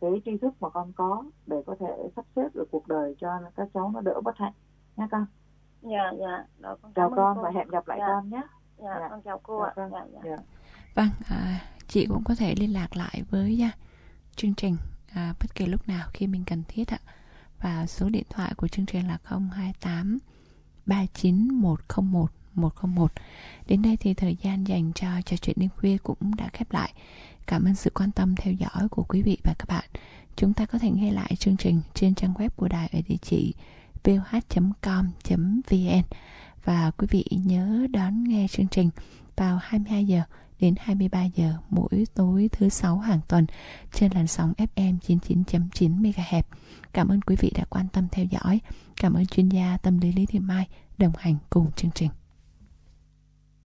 cái tri thức mà con có để có thể sắp xếp được cuộc đời cho các cháu nó đỡ bất hạnh nhá con. Dạ dạ. Chào con và hẹn gặp lại con nhé. Dạ con chào cô ạ. Vâng, chị cũng có thể liên lạc lại với chương trình bất kỳ lúc nào khi mình cần thiết ạ. Và số điện thoại của chương trình là 028 391 101. Đến đây thì thời gian dành cho trò chuyện đêm khuya cũng đã khép lại. Cảm ơn sự quan tâm theo dõi của quý vị và các bạn. Chúng ta có thể nghe lại chương trình trên trang web của đài ở địa chỉ voh.com.vn. Và quý vị nhớ đón nghe chương trình vào 22 giờ đến 23 giờ mỗi tối thứ 6 hàng tuần trên làn sóng FM 99.9 MHz. Cảm ơn quý vị đã quan tâm theo dõi. Cảm ơn chuyên gia tâm lý Lý Thị Mai đồng hành cùng chương trình.